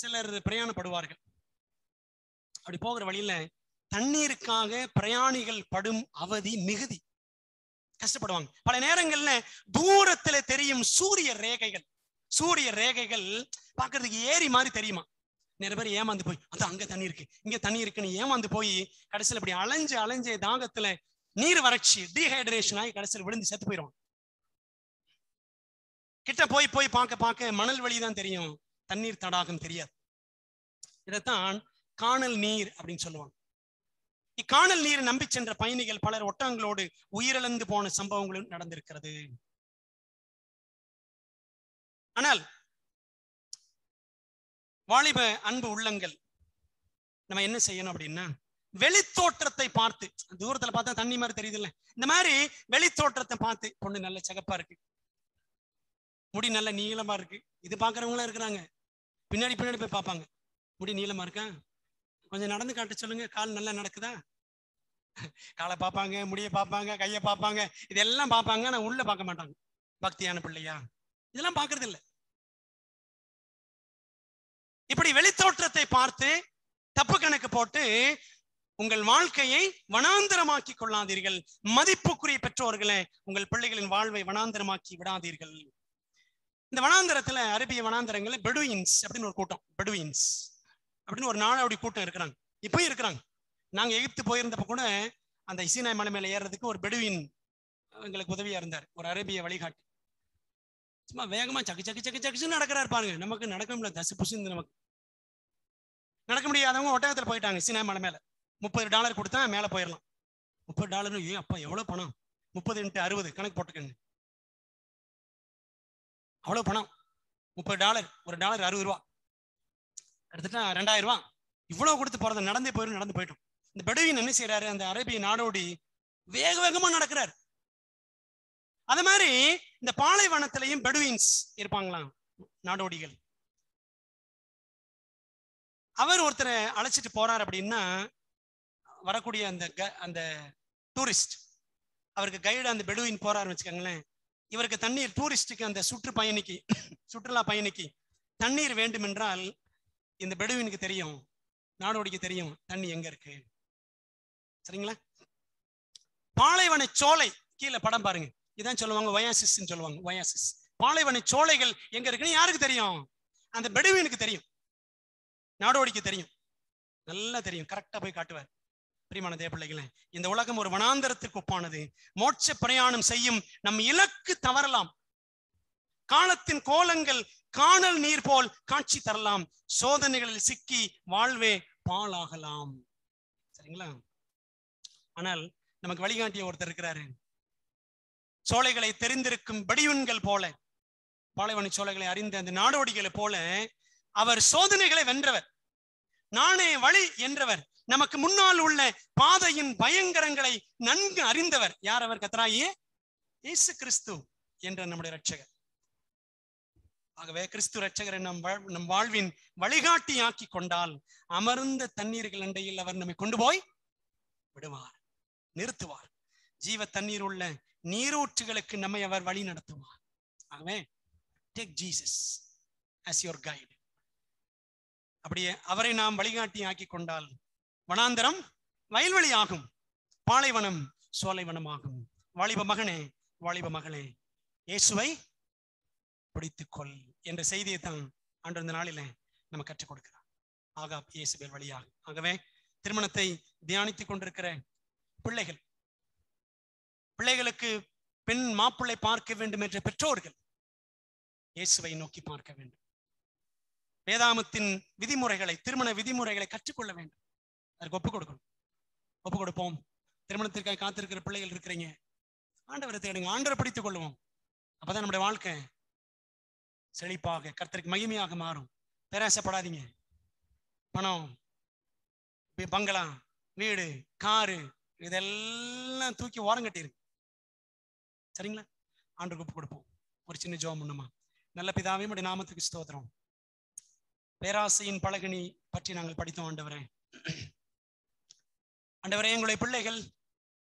சிலர் பிரயாணப்படுவார்கள். அப்படி போகிற வழியில தண்ணீருக்காக பிரயாணிகள் படும் அவதி மிகுதி, கஷ்டப்படுவாங்க. பல நேரங்கள்ல தூரத்துல தெரியும் சூரிய ரேகைகள், சூரிய ரேகைகள் பாக்குறதுக்கு ஏரி மாதிரி தெரியுமா? நிறைய பேர் ஏமாந்து போய் அதான் அங்க தண்ணி இருக்கு இங்க தண்ணி இருக்குன்னு ஏமாந்து போய் கடைசியில் இப்படி அலைஞ்சு அலைஞ்சு தாகத்துல நீர் வறட்சி டீஹைட்ரேஷன் ஆகி கடைசியில் விழுந்து செத்து போயிடுவாங்க. கிட்ட போய் போய் பார்க்க பார்க்க மணல் வழிதான் தெரியும், தண்ணீர் தடாகம் தெரியாது. இதைத்தான் காணல் நீர் அப்படின்னு சொல்லுவாங்க. இக்காணல் நீரை நம்பி சென்ற பயணிகள் பலர் ஒட்டகங்களோடு உயிரிழந்து போன சம்பவங்களும் நடந்திருக்கிறது. ஆனால் வாலிப அன்பு உள்ளங்கள் நம்ம என்ன செய்யணும் அப்படின்னா வெளித்தோற்றத்தை பார்த்து, தூரத்துல பார்த்தா தண்ணி மாதிரி தெரியுது இல்ல, இந்த மாதிரி வெளித்தோற்றத்தை பார்த்து பொண்ணு நல்ல சகப்பா இருக்கு, முடி நல்ல நீளமா இருக்கு, இது பாக்குறவங்களா இருக்கிறாங்க. பின்னாடி பின்னாடி போய் பார்ப்பாங்க, முடி நீளமா இருக்கா, கொஞ்சம் நடந்து காட்ட சொல்லுங்க, கால் நல்லா நடக்குதா, காலை பார்ப்பாங்க, முடியை பார்ப்பாங்க, கையை பார்ப்பாங்க, இதெல்லாம் பார்ப்பாங்க. ஆனா உள்ள பார்க்க மாட்டாங்க. பக்தியான பிள்ளையா இதெல்லாம் பார்க்கறது இல்லை. இப்படி வெளித்தோற்றத்தை பார்த்து தப்பு கணக்கு போட்டு உங்கள் வாழ்க்கையை வனாந்தரமாக்கி கொள்ளாதீர்கள். மதிப்புக்குரிய பெற்றோர்களே, உங்கள் பிள்ளைகளின் வாழ்வை வனாந்தரமாக்கி விடாதீர்கள். இந்த வனாந்தரத்துல அரேபிய வனாந்தரங்கள்ல பெடுயின்ஸ் அப்படின்னு ஒரு கூட்டம், பெடுயின்ஸ் அப்படின்னு ஒரு நாலாவடி கூட்டம் இருக்கிறாங்க. இப்பயும் இருக்கிறாங்க. நாங்க எகிப்து போயிருந்தப்ப கூட அந்த சீனாய் மலை மேல ஏறதுக்கு ஒரு பெடுவின் எங்களுக்கு உதவியா இருந்தார், ஒரு அரேபிய வழிகாட்டி. சும்மா வேகமா சக்கு சக்கு சக்கு சக்குன்னு நடக்கிறாரு. பாருங்க, நமக்கு நடக்க முடியாது, தசு புசுந்து நமக்கு நடக்க முடியாதவங்க ஒட்டகத்துல போயிட்டாங்க சீனாய் மலை மேல. முப்பது டாலர் கொடுத்தா மேல போயிடலாம். முப்பது டாலர் ஏ அப்பா எவ்வளவு பணம், முப்பது இன்ட்டு அறுபது கணக்கு போட்டுக்கோங்க, அவ்வளவு பணம். முப்பது டாலர் ஒரு டாலர் அறுபது ரூபா எடுத்துட்டா ரெண்டாயிரம் ரூபா. இவ்வளவு கொடுத்து போறது, நடந்தே போயிடும். நடந்து போயிட்டோம். இந்த பெடுவின் என்ன செய்யறாரு, அந்த அரேபிய நாடோடி வேக வேகமா நடக்கிறார். அது மாதிரி இந்த பாலைவனத்திலையும் பெடுவின்ஸ் இருப்பாங்களாம், நாடோடிகள். அவர் ஒருத்தரை அழைச்சிட்டு போறார் அப்படின்னா வரக்கூடிய அந்த அந்த டூரிஸ்ட், அவருக்கு கைடு அந்த பெடுவின் போறாருன்னு வச்சுக்கோங்களேன், இவருக்கு தண்ணீர் டூரிஸ்டுக்கு அந்த சுற்று பயணிக்கு சுற்றுலா பயணிக்கு தண்ணீர் வேண்டுமென்றால் இந்த பெடுவினுக்கு தெரியும், நாடோடிக்கு தெரியும் தண்ணி எங்க இருக்கு. சரிங்களா? பாலைவன சோலை, கீழே படம் பாருங்க, இதான் சொல்லுவாங்க ஒயாசிஸ் சொல்லுவாங்க, ஒயாசிஸ் பாலைவன சோலைகள் எங்க இருக்குன்னு யாருக்கு தெரியும்? அந்த பெடுவினுக்கு தெரியும், நாடோடிக்கு தெரியும், நல்லா தெரியும், கரெக்டா போய் காட்டுவார். பிரியமான தேவ பிள்ளைகளே, இந்த உலகம் ஒரு வனாந்தரத்துக்கு ஒப்பானது. மோட்ச பிரயாணம் செய்யும் நம் இலக்கு தவறலாம். காலத்தின் கோலங்கள் காணல் நீர் போல் காட்சி தரலாம். சோதனைகளில் சிக்கி வாழ்வே பாழாகலாம். சரிங்களா? ஆனால் நமக்கு வழிகாட்டிய ஒருத்தர் இருக்கிறாரு. சோலைகளை தெரிந்திருக்கும் வெடியுண்கள் போல, பாலைவன சோலைகளை அறிந்த அந்த நாடோடிகளை போல, அவர் சோதனைகளை வென்றவர், நானே வழி என்றவர், நமக்கு முன்னால் உள்ள பாதையின் பயங்கரங்களை நன்கு அறிந்தவர். யார் அவர்? கர்த்தராகிய இயேசு கிறிஸ்து என்ற நம்முடைய இரட்சகர். ஆகவே கிறிஸ்து இரட்சகரை நம் நம் வாழ்வின் வழிகாட்டி ஆக்கி கொண்டால் அமர்ந்த தண்ணீர்கள் அண்டையில் அவர் நம்மை கொண்டு போய் விடுவார், நிறுத்துவார். ஜீவ தண்ணீர் உள்ள நீரூற்றுகளுக்கு நம்மை அவர் வழி நடத்துவார். ஆகவே take Jesus as your guide. அப்படியே அவரை நாம் வழிகாட்டி ஆக்கி கொண்டால் வனாந்தரம் வயல்வெளி ஆகும், பாலைவனம் சோலைவனம் ஆகும். வாலிப மகனே, வாலிப மகளே, இயேசுவை பிடித்துக்கொள் என்ற செய்தியை தான் அன்று இந்த நாளில நம்ம கற்றுக் கொடுக்கிறோம் ஆகாப் இயேசுபேல் வழியாக. ஆகவே திருமணத்தை தியானித்துக் கொண்டிருக்கிற பிள்ளைகள், பிள்ளைகளுக்கு பெண் மாப்பிள்ளை பார்க்க வேண்டும் என்ற பெற்றோர்கள் இயேசுவை நோக்கி பார்க்க வேண்டும். வேதாமத்தின் விதிமுறைகளை, திருமண விதிமுறைகளை கற்றுக்கொள்ள வேண்டும். அதற்கு ஒப்புக் கொடுக்கணும், ஒப்புக் கொடுப்போம். திருமணத்திற்காக காத்திருக்கிற பிள்ளைகள் இருக்கிறீங்க, ஆண்டவரை தேடுங்க, ஆண்டவரை பிடித்துக் கொள்வோம். அப்பதான் நம்முடைய வாழ்க்கை செழிப்பாக கர்த்தருக்கு மகிமையாக மாறும். பேராசைப்படாதீங்க. பணம், பங்களா, வீடு, காரு இதெல்லாம் தூக்கி ஓரங்கட்டிருக்கு. சரிங்களா? ஆண்டவருக்கு ஒப்புக் கொடுப்போம். ஒரு சின்ன ஜெபம் பண்ணுமா? நல்ல பிதாவே, உம்முடைய நாமத்துக்கு ஸ்தோத்திரம். பேராசையின் பலகணி பற்றி நாங்கள் படித்தோம். ஆண்டவரே, ஆண்டவரே, எங்களுடைய பிள்ளைகள்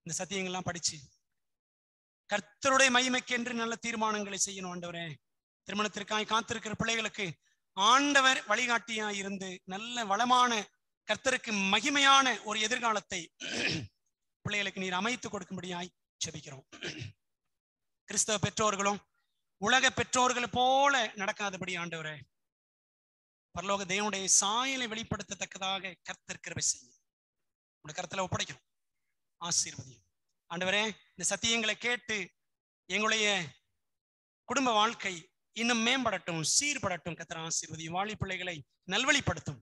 இந்த சத்தியங்கள்லாம் படிச்சு கர்த்தருடைய மகிமைக்கு என்று நல்ல தீர்மானங்களை செய்யணும். ஆண்டவரே, திருமணத்திற்காக காத்திருக்கிற பிள்ளைகளுக்கு ஆண்டவர் வழிகாட்டியா இருந்து நல்ல வளமான கர்த்தருக்கு மகிமையான ஒரு எதிர்காலத்தை பிள்ளைகளுக்கு நீர் அமைத்து கொடுக்கும்படியாய் ஜெபிக்கிறோம். கிறிஸ்தவ பெற்றோர்களும் உலக பெற்றோர்களை போல நடக்காதபடி ஆண்டவரே, பரலோக தேவனுடைய சாயலை வெளிப்படுத்தத்தக்கதாக கர்த்தர் கிருபை செய்யும். உனக்கு கர்த்தரை ஒப்படைக்கிறோம், ஆசீர்வதியும். ஆண்டவரே, இந்த சத்தியங்களை கேட்டு எங்களுடைய குடும்ப வாழ்க்கை இன்னும் மேம்படட்டும், சீர்படட்டும். கர்த்தர் ஆசீர்வதியும். வாலி பிள்ளைகளை நல்வழிப்படுத்தும்.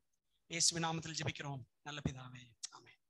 இயேசுவின் நாமத்தில் ஜெபிக்கிறோம் நல்ல பிதாவே, ஆமென்.